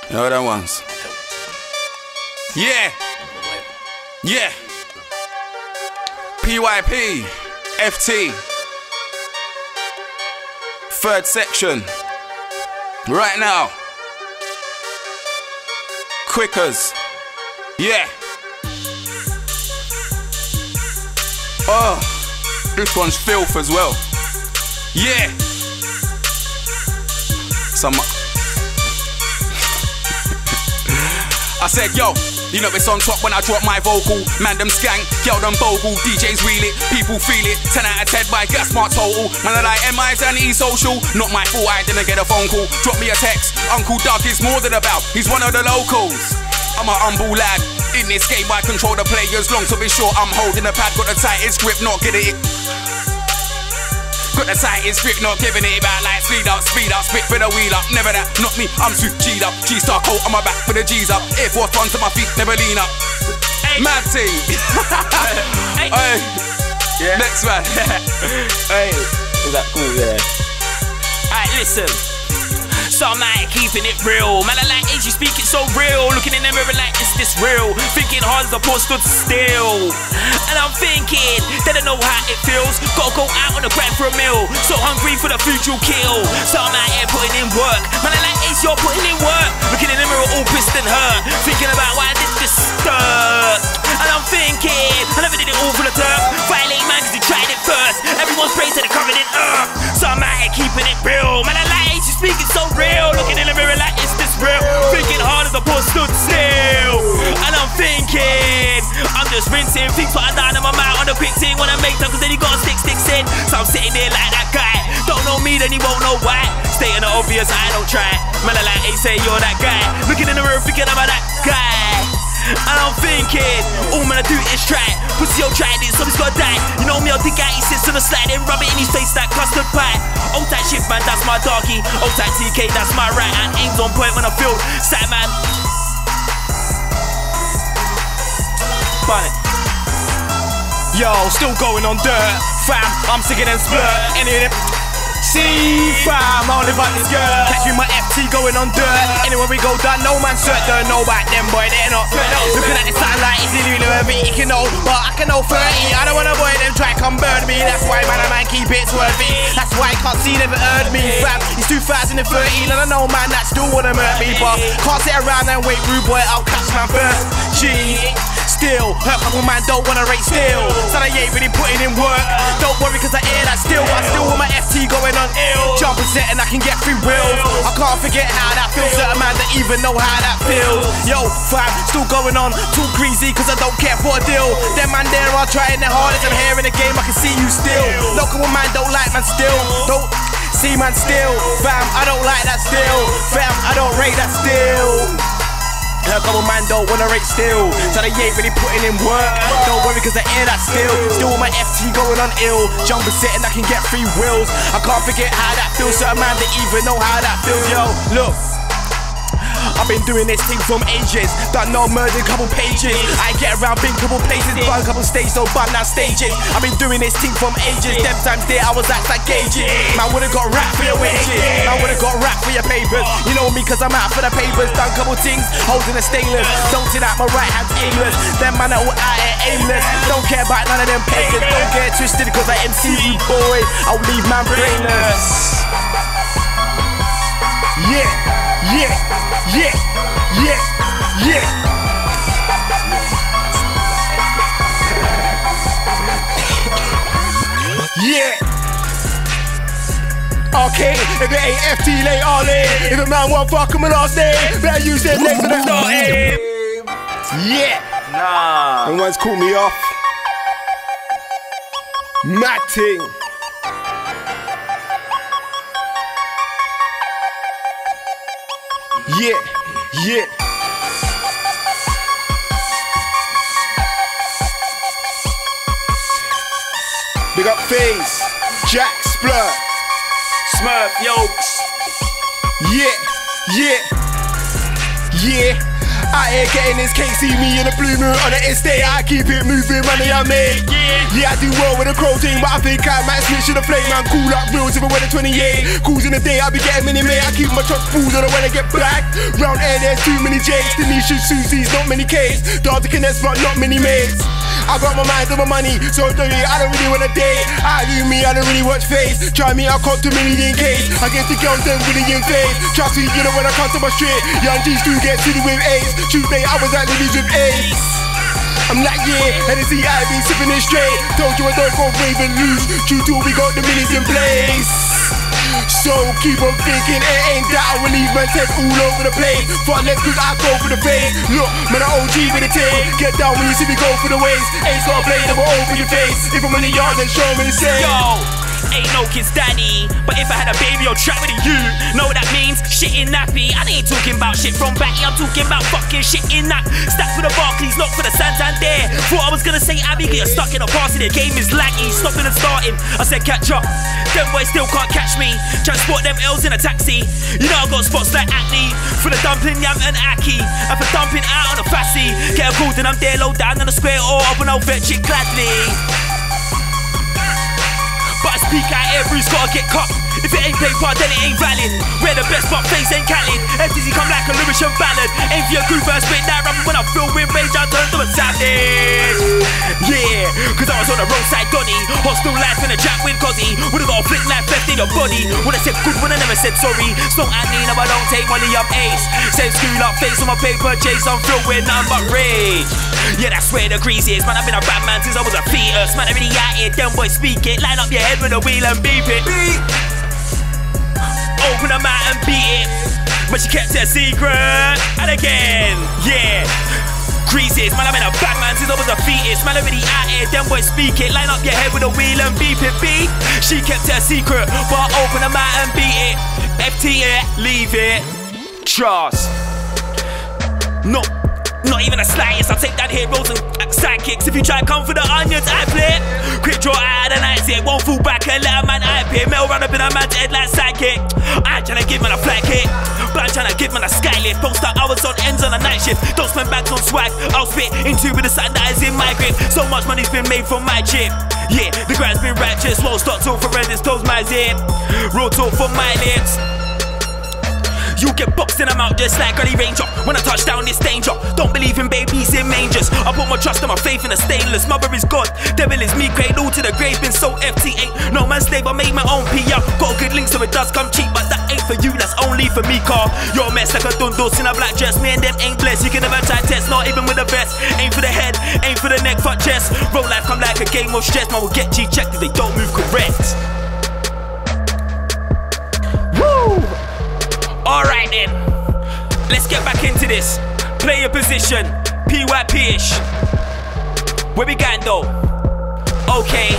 You know them ones. Yeah. Yeah. P Y P, F T, third section, right now, Quickers, yeah, oh, this one's filth as well, yeah, some, I said yo, you know it's on top when I drop my vocal. Man them skank, girl them bogle. D Js wheel it, people feel it. ten out of ten by gas smart total. Man I like M Is and E-Social. Not my fault I didn't get a phone call. Drop me a text, Uncle Doug is more than about. He's one of the locals. I'm a humble lad. In this game I control the players long. So be sure I'm holding the pad. Got the tightest grip, not getting it. put the sight in strip, not giving it back like speed up, speed up, spit for the wheel up. Never that, not me, I'm too G'd up. G-star coat on my back for the G's up. Air Force One to my feet, never lean up. Mad team. Hey. Hey. Yeah. Next man. Hey. Is that cool? Yeah. Alright, listen. So I'm like keeping it real. Man, I like H, you speak it so real. Looking in the mirror like, is this real? Thinking hard as the poor stood still. And I'm thinking, they don't know how it feels. Gotta go out on the grind for a meal. So hungry for the food you'll kill. So I'm out here putting in work. Man, I like H, you're putting in work. Looking in the mirror all pissed and hurt. Thinking about why I did this stuff. And I'm thinking, I never did it all for the turf. Violate man cause you tried it first. Everyone's praised that they're covering it up. So I'm out here keeping it real. Man, I like H, you speak it so real. Real, looking in the mirror like it's this real. Thinking hard as a poor stood still. And I'm thinking, I'm just rinsing things what I done in my mouth on the quick thing. When I make time, cause then you gotta stick sticks in. So I'm sitting there like that guy. Don't know me, then you won't know why. Stating the obvious, I don't try. Man, I like, hey, say you're that guy. Looking in the mirror, thinking I'm that guy. And I'm thinking, all man I do is try. Pussy, yo, try this, somebody's gotta die. You know me, I'll dig out, he sits on the slide and rub it in his face like custard pie. Old type Shif Man, that's my doggy. Old type T K, that's my right hand. Aims on point when I feel sad, man. Burn it. Yo, still going on dirt, fam. I'm singing and Splurt. Any of them. See, fam, I only like this girl. Catch me my F T going on dirt. Anywhere we go, done, no man shirt. Don't know about them, boy, they're not. Looking at the sunlight, it's nearly wherever it can know. But I can know thirty. I don't wanna boy them try come burn me. That's why, man, I man keep it worthy. That's why I can't see, never heard me, fam. It's two thousand thirteen, and I know, man, that still wanna hurt me. But can't sit around and wait, rude boy, I'll catch man first. G. Still, hurt couple man don't wanna rate still. Son I ain't really putting in work. Don't worry cause I hear that still. I still want my F T going on ill. Jumping set and I can get free will. I can't forget how that feels. Certain man that even know how that feels. Yo, fam, still going on. Too greasy cause I don't care for a deal. Them man there are trying their hardest. I'm here in the game, I can see you still. No couple man don't like man still. Don't see man still. Fam, I don't like that still. Fam, I don't rate that still. Her couple man don't wanna rate still. So they ain't really putting in work. Don't worry cause I hear that still. Still with my F T going on ill. Jumping set and I can get free wills. I can't forget how that feels. Certain man that even know how that feels. Yo, look, I've been doing this thing from ages. Done no murder, couple pages. I get around, been couple places. Bun couple stages, so bun now stages. I've been doing this thing from ages. Them times there I was at that gauging. Man would've got rap for your wages. Man would've got rap for your papers. You know me cause I'm out for the papers. Done couple things, holding a stainless. Don't see that my right hand's aimless. Them man that all out here aimless. Don't care about none of them papers. Don't get twisted cause I M C you boy. I'll leave man brainless. Yeah, yeah. Yeah, yeah, yeah. Yeah. Okay, if it ain't F T, lay all in. If a man won't fuck him, I'll stay. But I use their legs and I start aim. Yeah. Nah. No one's called me off. Matting. Yeah, yeah. Big up Faze, Jack, Splurt, Smurf, Yokes. Yeah, yeah, yeah. Out here getting this cake, see me in the blue moon on the estate. I keep it moving, money I make. Yeah, I do well with a crow thing, but I think I might switch to the flame. Man, cool like reels if I wear the twenty-eight. Cools in the day, I be getting mini mate. I keep my truck full, so that when I get black. Round air, there's too many J's. The niche is Susie's, not many K's. Dark to connect, but not many mates. I got my mind on my money, so don't you, I don't really wanna date. I do me, I don't really watch Face. Try me, I'll cop to million K's. I guess the girls them really in Face. Trust me, you know when I come to my street. Young G's do get silly with A's. Tuesday I was at Lily's with Ace. I'm like yeah, Hennessy I been sipping it straight. Told you I don't go rave and lose. Due to we got the millions in place. So keep on thinking, it ain't that I will leave my head all over the place. Fuck left cause I go for the face. Look, man I O G with a tail. Get down when you see me go for the ways. Ace got a blade that will open your face. If I'm in the yard then show me the same. Yo, ain't no kid's daddy. But if I had a baby, I'll trap with a you. Know what that means? Shit in nappy. I ain't talking about shit from Batty, I'm talking about fucking shit in that. Stack for the Barclays, not for the Santander. Thought I was gonna say Abby, get stuck in a party. The game is laggy, stopping and starting. I said catch up, them boys still can't catch me. Transport them L's in a taxi. You know I got spots like acne, for the dumpling yam and ackee, and for dumping out on a fassie. Get a call, then I'm there low down on the square or up and I'll fetch it gladly. But I speak out here, Bruce gotta get cut. If it ain't paper, then it ain't valid. We're the best, but Faze ain't Khaled. F T C come like a lyric and ballad. Aim for your groove, I spit that rap. When I feel with rage, I turn to a savage. Yeah, cause I was on the roadside Donny, hostile life in a jack with Cozzy. Would've got a flick knife left in your body. Would've said good when I never said sorry. So I mean, if I don't take money, I'm ace. Same screw like Faze on my paper chase. I'm filled with nothing but rage. Yeah, that's where the grease is. Man, I've been a bad man since I was a fetus. Man, I really out here, them boys speak it. Line up your head with a wheel and beep it. Open them out and beat it. But she kept it a secret. And again, yeah. Creases, man, I've been a bad man since I was a fetus. Man, I'm really out here, them boys speak it. Line up your head with a wheel and beep it, beat. She kept it a secret, but I open them out and beat it. F T it, leave it. Trust. No, not even the slightest. I take down heroes and sidekicks. If you try to come for the onions, I flip. Quick draw out of the night, it won't fall back and let a man hype it. Metal run up in a man's head like sidekick. I ain't tryna give man a flat kick, but I'm tryna give man a skylift. Don't start hours on ends on a night shift. Don't spend bags on swag. I'll spit into with the sand that is in my grip. So much money's been made from my chip. Yeah, the grind's been righteous. Won't stop till forensics close my zip. Real talk for my lips. You get boxed and I'm out just like Gully Ranger. When I touch down, it's danger. Don't believe in babies in mangers. I put my trust and my faith in a stainless. Mother is God, devil is me, cradle to the grave. Been so F T ain't no man's slave. I made my own P R. Got a good link so it does come cheap, but that ain't for you, that's only for me, car. You're a mess like a dundos in a black dress. Me and them ain't blessed. You can never try test, not even with a vest. Aim for the head, aim for the neck, fuck chest. Roll life come like a game of stress. Man will get G-checked if they don't move correct. Alright then, let's get back into this. Play your position, P Y P-ish. Where we going though? Okay.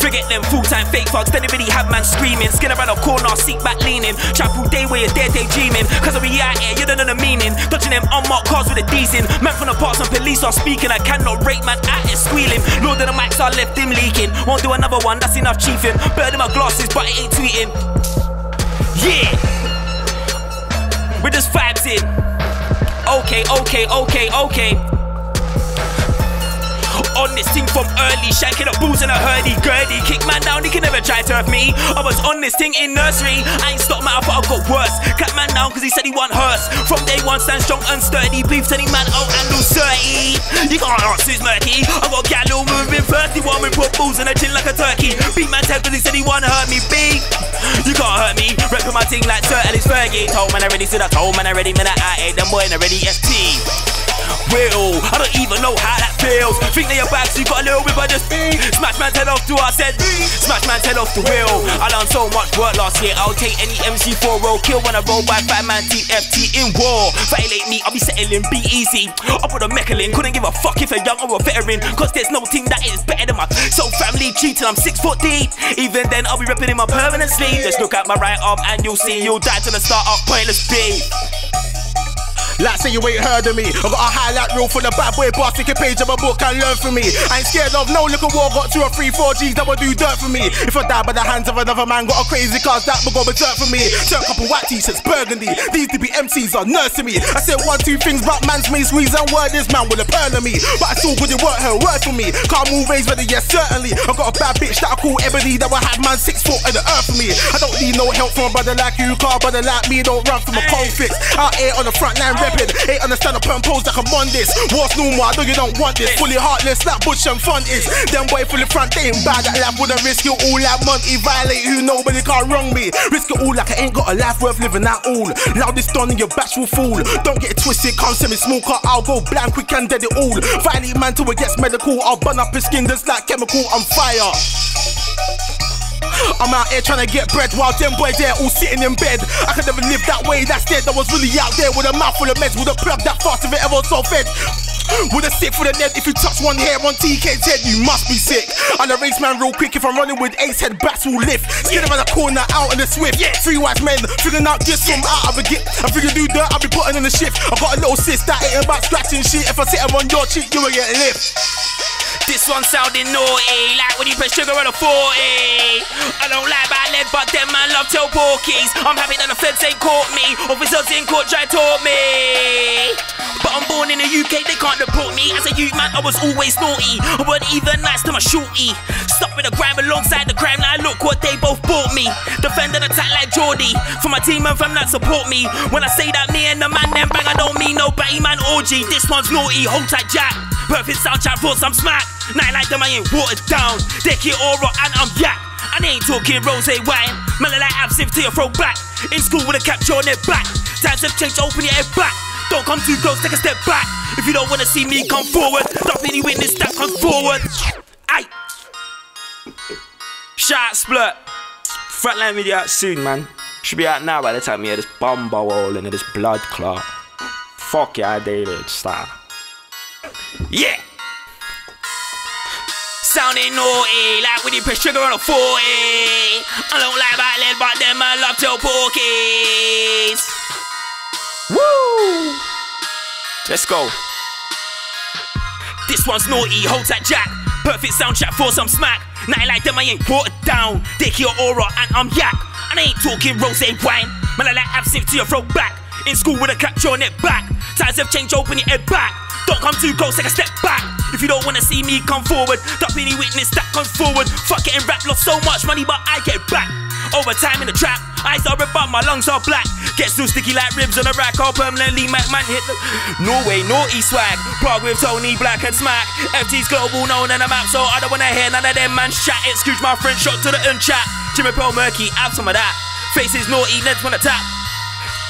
Forget them full-time fake fucks, then they really have man screaming. Skin around a corner, seat back leaning. Trap all day where you're dead daydreaming. Cause I'll be out here, you don't know the meaning. Dodging them unmarked cars with a D's in. Man from the parts and police are speaking. I cannot rate man out here squealing. Lord of the mics, I left him leaking. Won't do another one, that's enough chiefing. Bird in my glasses, but it ain't tweeting. Yeah! We're just vibes in. Okay, okay, okay, okay. On this thing from early, shanking up booze and a hurdy-gurdy. Kick man down, he can never try to hurt me. I was on this thing in nursery. I ain't stopped man, I thought I got worse. Cut man down cause he said he want hers. From day one, stand strong and sturdy. Beef turning man out and lose thirty. You can't answer his murky. I got Gallo moving thirsty. One with put booze and a chin like a turkey. Beat man ten cause he said he want to hurt me. Beat. You can't hurt me, reppin' my ting like Sir Ellis Fergie. Told man I ready, so that's told man I ready, man I ate them boy and I ready S T. Will, I don't even know how that feels. Think they are back, so you got a little bit but just smash man's head off to our set. Smash man's head off the wheel. I done so much work last year, I'll take any M C for a roll kill. When I roll by five man team F T in war. Violate me, I'll be settling, be easy. I'll put a meckling, couldn't give a fuck if a young or a veteran. Cause there's no team that is better than my soul family tree till I'm six foot deep. Even then I'll be repping in my permanent sleeve. Just look at my right arm and you'll see you'll die till I start up pointless beef. Like say you ain't heard of me. I got a highlight reel full of bad boy bars. Take a page of a book and learn from me. I ain't scared of no little war. Got two or three four G's that will do dirt for me. If I die by the hands of another man, got a crazy cause that will go berserk for me. Turn a couple white t-shirts, burgundy. These D B M Cs are nursing me. I said one, two things about man's me. Squeeze and word this man with a pearl on me. But I still couldn't work her word for me. Can't move ways whether yes certainly. I got a bad bitch that I call Ebony. That will have man six foot in the earth for me. I don't need no help from a brother like you. Car brother like me don't run from a conflict. Out here on the front line. Ain't understand a perm pose like I'm on this. What's normal? I know you don't want this. Fully heartless, that butch and fun is. Them boy fully front, they ain't bad. That lab wouldn't risk it all like Monty. Violate who nobody can't wrong me. Risk it all like I ain't got a life worth living at all. Loudest done in your bashful fool. Don't get it twisted, come send me small car. I'll go blank, quick and dead it all. Violate man till it gets medical. I'll burn up his skin, that's like chemical. I'm fire. I'm out here trying to get bread while them boys there all sitting in bed. I could never live that way, that's dead. I was really out there with a mouth full of meds. With a plug that fast if it ever so fed. With a stick for the net, if you touch one hair on T K's head, you must be sick. I'm a race man real quick, if I'm running with Ace, head bats will lift. Skin around the corner, out in the swift. Yeah. Three wise men, figuring out this from out of a git. I figure do dirt, I'll be putting in the shift. I got a little sis that ain't about scratching shit. If I sit him on your cheek, you will get lift. This one sounding naughty, like when you press trigger on a forty. I don't lie about lead, but them man love tell porkies. I'm happy that the feds ain't caught me, officers in court try to talk me. But I'm born in the U K, they can't deport me. As a youth man, I was always naughty. I wasn't even nice to my shorty. Stuck with the grime alongside the crime, now look what they both bought me. Defend and attack like Geordie, for my team and fam that support me. When I say that me and the man them bang, I don't mean no batty man orgy. This one's naughty, hold tight Jack. Perfect soundtrack for some smack. Night like them, I ain't watered down. Deck it all raw and I'm yak. And they ain't talking rose wine. Mellow like absinthe to your throat back. In school with a capture on their back. Times have changed, open your head back. Don't come too close, take a step back. If you don't wanna see me come forward, don't be any witness that comes forward. Aye. Shout out Splurt. Frontline video out soon, man. Should be out now by the time you hear this bumble hole and this blood clot. Fuck yeah, David style. Yeah. Sounding naughty, like when you press trigger on a forty. I don't like about lead, but them I love till porkies. Woo! Let's go. This one's naughty, hold tight Jack. Perfect soundtrack for some smack. Night like them I ain't watered down. Dick your aura and I'm yak. And I ain't talking rose wine. Man I like absinthe to your throat back. In school with a capture on it back. Times have changed, open your head back. Don't come too close, take a step back. If you don't wanna see me come forward, don't be any witness that comes forward. Fuck getting rap, lost so much money, but I get back. Over time in the trap, eyes are red, but my lungs are black. Get too sticky like ribs on a rack, I'll permanently make man hit the Norway, naughty swag. Prague with Tony, Black and Smack. F T's global known and I'm out, so I don't wanna hear none of them man chat. Excuse my French, shot to the end chat. Jimmy Pearl, Merky, have some of that. Faces naughty, Ned's wanna tap.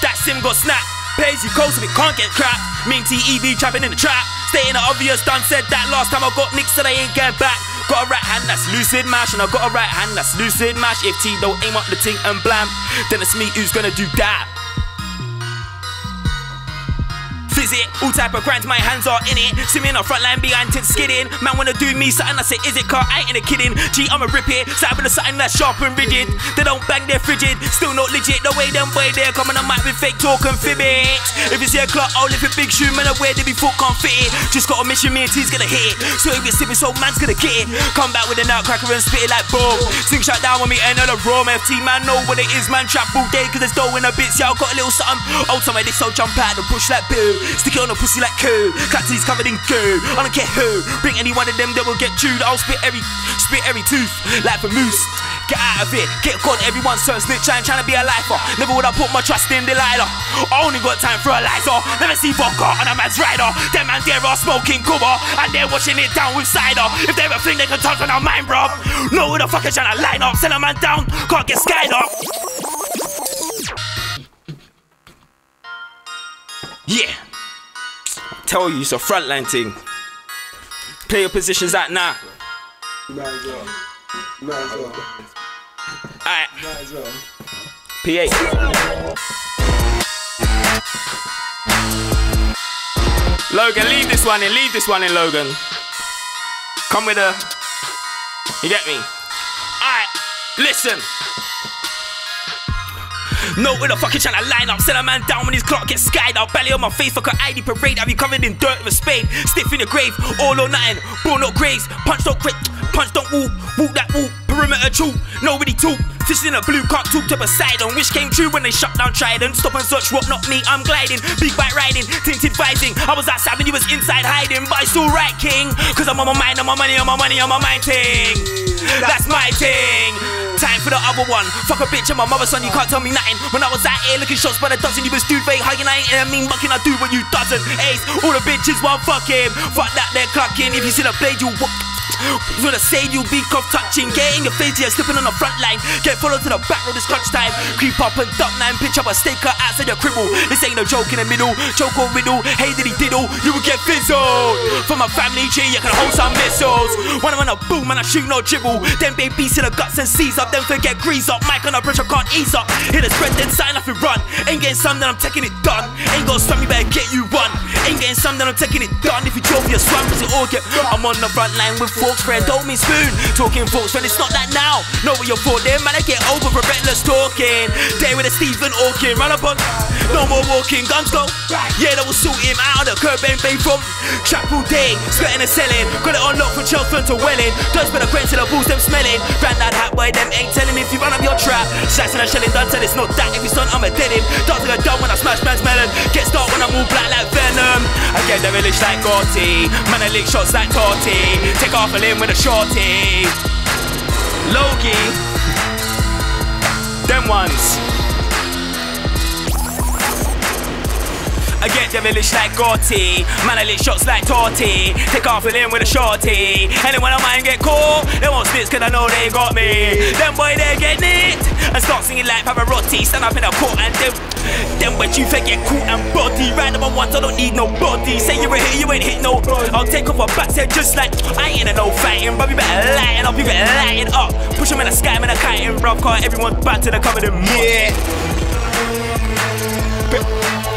That sim got snapped. Pays you cold so it can't get crap. Mean T E V trapping in the trap. Stay in the obvious, done said that last time I got nicked so they ain't get back. Got a right hand that's lucid mash, and I got a right hand that's lucid mash. If T don't aim up the ting and blam, then it's me who's gonna do that. Visit, all type of grinds, my hands are in it. See me in a front line behind tint skidding. Man wanna do me something, I say is it car, I ain't a kidding. Gee, I'ma rip it, start with a something that's sharp and rigid. They don't bang, they're frigid, still not legit. The way them boy they're coming, I might be fake talk and fibbits. If you see a clock, I'll lift a big shoe, man, I wear they be foot can't fit it. Just got a mission, me and T's gonna hit it. So if it's sipping, so man's gonna get it. Come back with an outcracker and spit it like boom. Sing shut down when we enter the room. F T man know what it is, man, trap all day, cause there's dough in the bits. Yeah, I got a little something, old time I did so jump out the bush like boo. Stick it on a pussy like coo. Cutties covered in goo. I don't care who. Bring any one of them, they will get chewed. I'll spit every, spit every tooth like a moose. Get out of it. Get caught everyone so snitch. I ain't trying to be a lifer. Never would I put my trust in Delilah. I only got time for a lighter. Never see vodka on a man's rider. Them man there are smoking cover, and they're washing it down with cider. If they ever fling, they can touch on our mind, bro. No who the fuck is trying to line up. Send a man down, can't get skied up. Yeah. Tell you, it's a frontline thing. Play your positions out now. Might as well. Might as well. Alright. Might as well. P A. Logan, leave this one in. Leave this one in, Logan. Come with a... You get me? Alright. Listen. No, who the fuck is trying to line up? Send a man down when his clock gets skied up. Belly on my face, fuck a I D parade. I be covered in dirt with a spade. Stiff in the grave, all or nothing. Ball not graze, punch don't grip, punch don't whoop, whoop that whoop. Perimeter troop, nobody talk. Fish in a blue, can't talk to beside them. Wish came true when they shut down Trident. Stop and search, what not me, I'm gliding. Big bike riding, tinted vising. I was outside when you was inside hiding. But it's alright, king. Cause I'm on my mind, on my money, on my money, on my mind ting. That's my ting. Time for the other one. Fuck a bitch and my mother's son, you can't tell me nothing. When I was out here looking shots by the dozen, you was dude way high and I ain't in a mean mucking. I do what you doesn't. Ace, all the bitches want fuck him. Fuck that, they're clucking. If you see the blade, you walk. You're the same, you'll be cough touching. Get in your face, yeah, slipping on the front line. Get followed to the back road, it's crunch time. Creep up and duck nine, pitch up a staker outside your cribble. This ain't no joke in the middle, joke or riddle. Hey, diddy diddle, you will get fizzled. From a family tree, you can hold some missiles. When I'm on a boom and I shoot no dribble. Then big beats in the guts and seize up. Then forget grease up, mic on the pressure can't ease up. Hit the spread, then sign off and run. Ain't getting some, then I'm taking it done. Ain't gonna stop me, better get you run. I ain't getting something, I'm taking it done. If you drove your swamp, cause it all get rough. I'm on the front line with forks, friend, don't mean spoon. Talking forks, friend, it's not that now. Know what you're for, then man, I get over for reckless talking. Day with a Stephen Hawking, run up on. No more walking, guns go. Yeah, that will suit him out of the curb and bay from. Trap all day, skirting and selling. Got it on lock from Chelford to Welling. Does better friends to the bulls, them smelling. Ran that hat boy, them ain't telling. If you run up your trap, shots and I'm shelling, done tell it's not that. If it's done, I'm a dead end. Dark like a dumb when I smash man's melon. Get started when I'm all black like venom. I get devilish like Gorty. Man, I lick shots like Torty. Take off a limb with a shorty. Loki. Them ones. I get devilish like Gorty. Man, I lick shots like Torty. Take off a limb with a shorty. Anyone I might get caught, they won't spits cause I know they got me. Them boy, they're getting it. And start singing like Pavarotti. Stand up in a court and them. Then when you think get cool and body, random on once, I don't need nobody. Say you're a hit, you ain't hit no. I'll take off a backside just like I ain't in no fighting, but we better lighten up, we better lighten up. Push him in the sky, I'm in a kiting, bruv, car, everyone's back to the cover, them. Yeah.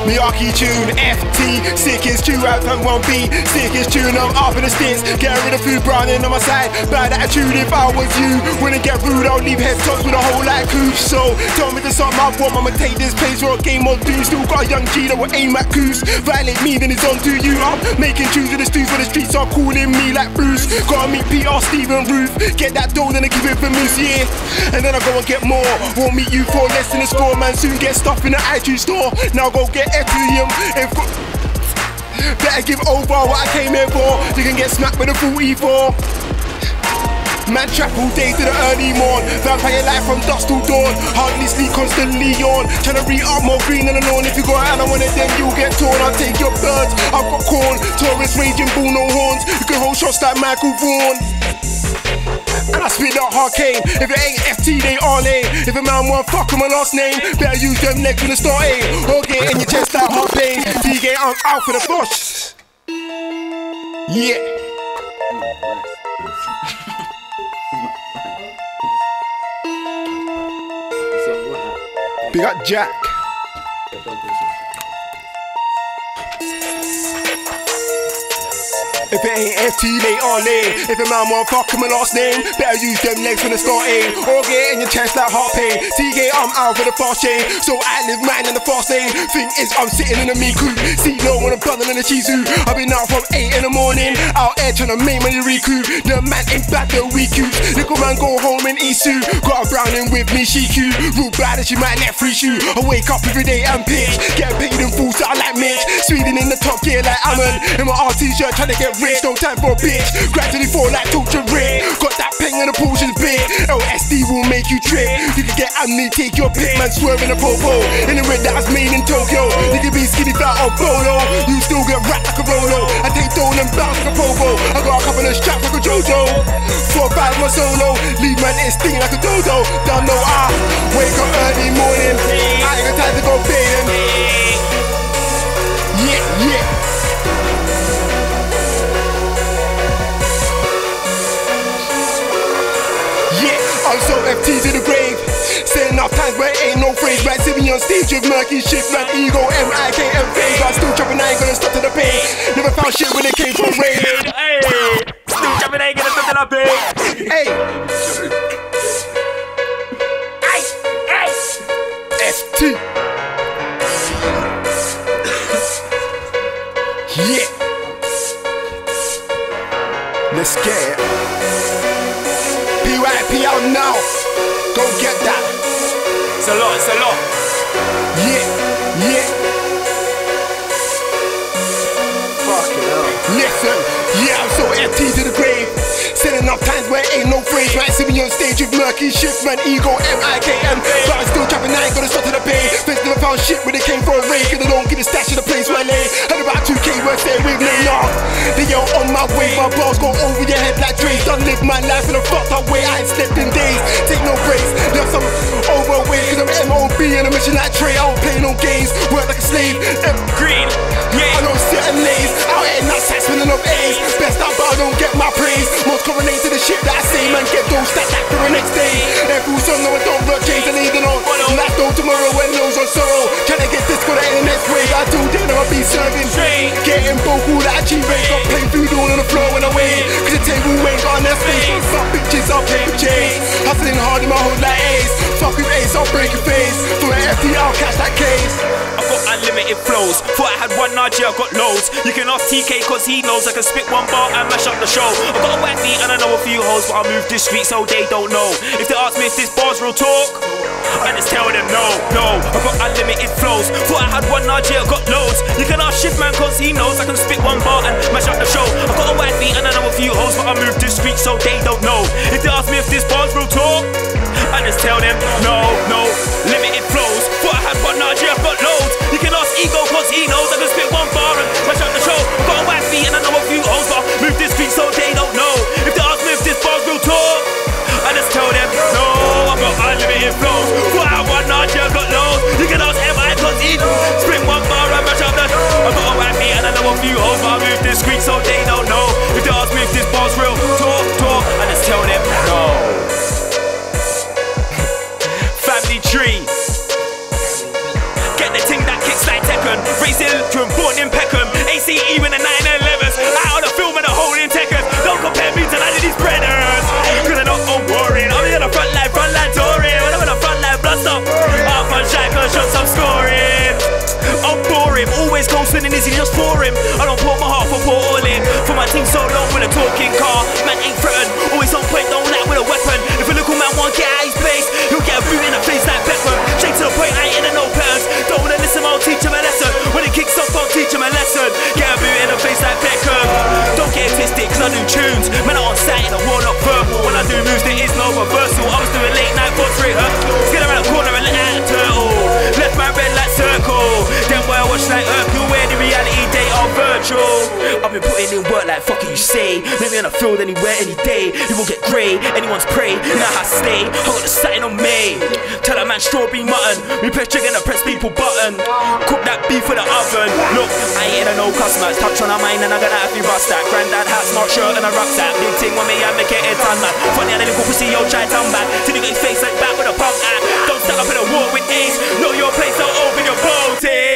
Miyake tune, F T, sick is true, I've done one beat. Sick is tune, I'm up in the sticks. Get rid of food, browning on my side. Bad attitude if I was you. When I get rude, I'll leave head tops with a whole lot of cooch. So, tell me the something I want, I'ma take this place for a game or two. Still got a young G that will aim at goose. Violate me, then it's on to you. I'm making tunes with the stews, where the streets are calling me like Bruce. Gotta meet P R, Steven Roof. Get that dough, then I give it for Moose, yeah. And then I go and get more. Won't meet you for less than a score, man. Soon get stuff in the iTunes store. Now go get Ethereum and f- better give over what I came here for. You can get smacked with a forty-four. Man trap all day to the early morn. Vampire life from dusk till dawn. Hardly sleep, constantly yawn. Tryna read up more green than a lawn. If you go out and I want it, then you'll get torn. I'll take your birds, I've got corn. Taurus raging bull, no horns. You can hold shots like Michael Vaughan. And I spit that hard cane. If it ain't F T, they all ain't. If a man want fuck on my last name, better use them legs when the start aim. Or get in your chest like hot pain. D J, I'm out for the bush. Yeah. Big up Jack. If it ain't F T, they all in. If a man want fuck him a last name, better use them legs when they start aim. Or get in your chest like heart pain. T K, I'm out for the fast chain. So I live mine in the fast lane. Thing is, I'm sitting in a meat crew. See, no one, I'm buzzing in the Shizu. I've been out from eight in the morning. Out air trying to make money recoup. The man ain't back, the weak coops. Little man go home in Isu. Got a browning with me, she cute. Real bad and she might let free shoot. I wake up every day and pitch. Get paid in full, so I like Mitch. Sweden in the top gear like Ammon. In my R t-shirt trying to get rich, no time for a bitch. Gradually fall like torture rich. Got that ping and the portion's big. L S D will make you trip. You can get amni, take your pick. Man swerving a popo. In the red that was made in Tokyo. You can be skinny fat or bolo. You still get wrapped like a rolo. I take down and bounce like a popo. I got a couple of straps like a Jojo. Four five my solo. Leave man instinct like a dodo. Down no I wake up early morning. I ain't got time to go bathing. Yeah, yeah. I'm so F T to the grave. Saying enough times where ain't no phrase. Right, see me on stage with Merky, Shif Man, Ego, M I K and Faze. But I'm still trapping, I ain't gonna stop to the pain. Never found shit when it came from rain. Hey, still trapping, I ain't gonna stop to the pain. Hey, hey, hey, F T. Yeah. Let's get it. P Y P out now, go get that. It's a lot, it's a lot. Yeah, yeah. Fucking hell. Listen, yeah, I'm so empty to the grave. Said enough times where ain't no phrase. Might see me on stage with Merky, Shif Man, Ego, M I K M. But I'm still trapping, I ain't gonna stop to the pain. First never found shit when it came for a raid. Cause I don't get a stash of the place where I lay. Had about two K worth staying with me now. They all on my way, my balls go over your head like Drake. Done live my life in a fucked up way, I ain't slept in days. Take no breaks, left some overweight. Cause I'm M O B and I'm mission like Trey. I don't play no games, work like a slave. M Green, yeah. I don't sit and laze. Out here not sex with enough A's. Best out but I don't get my praise. Most correlates to the shit that I say. Man get those stats back for the next day. Every song no I don't work change and leading on. Last no tomorrow and those on sorrow. Tryna get this for the end of the next wave. I do then I'll be serving. Get in hard in my hood like Ace. Fuck with Ace, I'll break your face. Through an F T, I'll catch that case. I've got unlimited flows. Thought I had one Najee, I've got loads. You can ask T K cause he knows I can spit one bar and mash up the show. I've got a whack beat and I know a few hoes, but I move this street so they don't know. If they ask me if this bar's real talk, I just tell them no, no. I've got unlimited flows. Thought I had one Najee, I've got loads. You can ask Shif Man cause he knows I can spit one bar and mash up the show. I've got a whack beat and I know a few hoes, but I move this street so they don't know. If they ask me if this bar's real talk, I just tell them no, no. Limited flows. Thought I had one Najee, I've got loads. You can ask Ego cause he knows I can spit one bar and mash up the show. I've got a whack beat and I know a few hoes, but I move this street so they don't know. If they ask me if this bar's real talk, I just tell them no. I've got unlimited flows. Thought I had one Najee, I've got loads. You can ask M I cause he spit one bar and mash up the show. I've got a whack beat and I know a few hoes, but I move this street so they don't know. If they ask me if this bar's real talk, talk, I just tell them no. Family Tree. Get the ting that kicks like Tekken. Raised in Iltrum, born in Peckham. A C E with the nine elevens. Out on the film and a hole in Tekken. Don't compare me to none of these brothers. Cause I'm not on boring. I'm on the front line, front line touring. When I'm on the front line, blood stop. I'm on shotgun shots, I'm scoring. I'm boring. Always goes winning, is he just for him? I don't pour my heart, I pour all in. For my team so long with a talking car. Man ain't threatened. Always on point, don't lie with a weapon. If a little man won't get out his place, he'll get a boot in the face like Beckham. Straight to the point, I ain't in the no patterns. Don't wanna listen, I'll teach him a lesson. When it kicks off, I'll teach him a lesson. Get a boot in the face like Beckham. Don't get autistic, cause I do tunes. Man, I'm on sight and I warn up verbal. When I do moves, there is no reversal. I was doing late night voice rehearsal. Let's get around the corner and let out a turtle. Left my red light circle. Then where I watch like Urkel, where the reality they are virtual. I've been putting in work like fuck it, you say. Let me on the field anywhere, any day. You won't get grey, anyone's prey. You know how I stay. I got the satin on me. Tell that man strawberry mutton. We press chicken and press people button. Cook that beef for the oven. Look, I ain't in no customers. Touch on our mind and I gotta have you bust that. Granddad hat, smart shirt and a rucksack. Big ting when me I make it a ton man. Funny and a little pussy, yo, try turn back. Till you get your face like back with a pump act. Don't stack up in a war with Ace. Know your place, don't open your booty.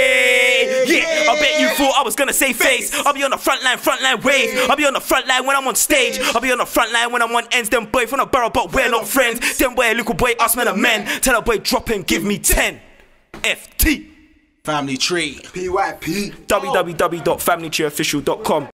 Yeah, I bet you thought I was gonna say face. I'll be on the front line, front line wave. I'll be on the front line when I'm on stage. I'll be on the front line when I'm on ends. Them boy from the barrel, but we're not friends. Them boy, little boy, us men are men. Tell a boy, drop and give me ten. F T. Family Tree. P Y P. w w w dot family tree official dot com.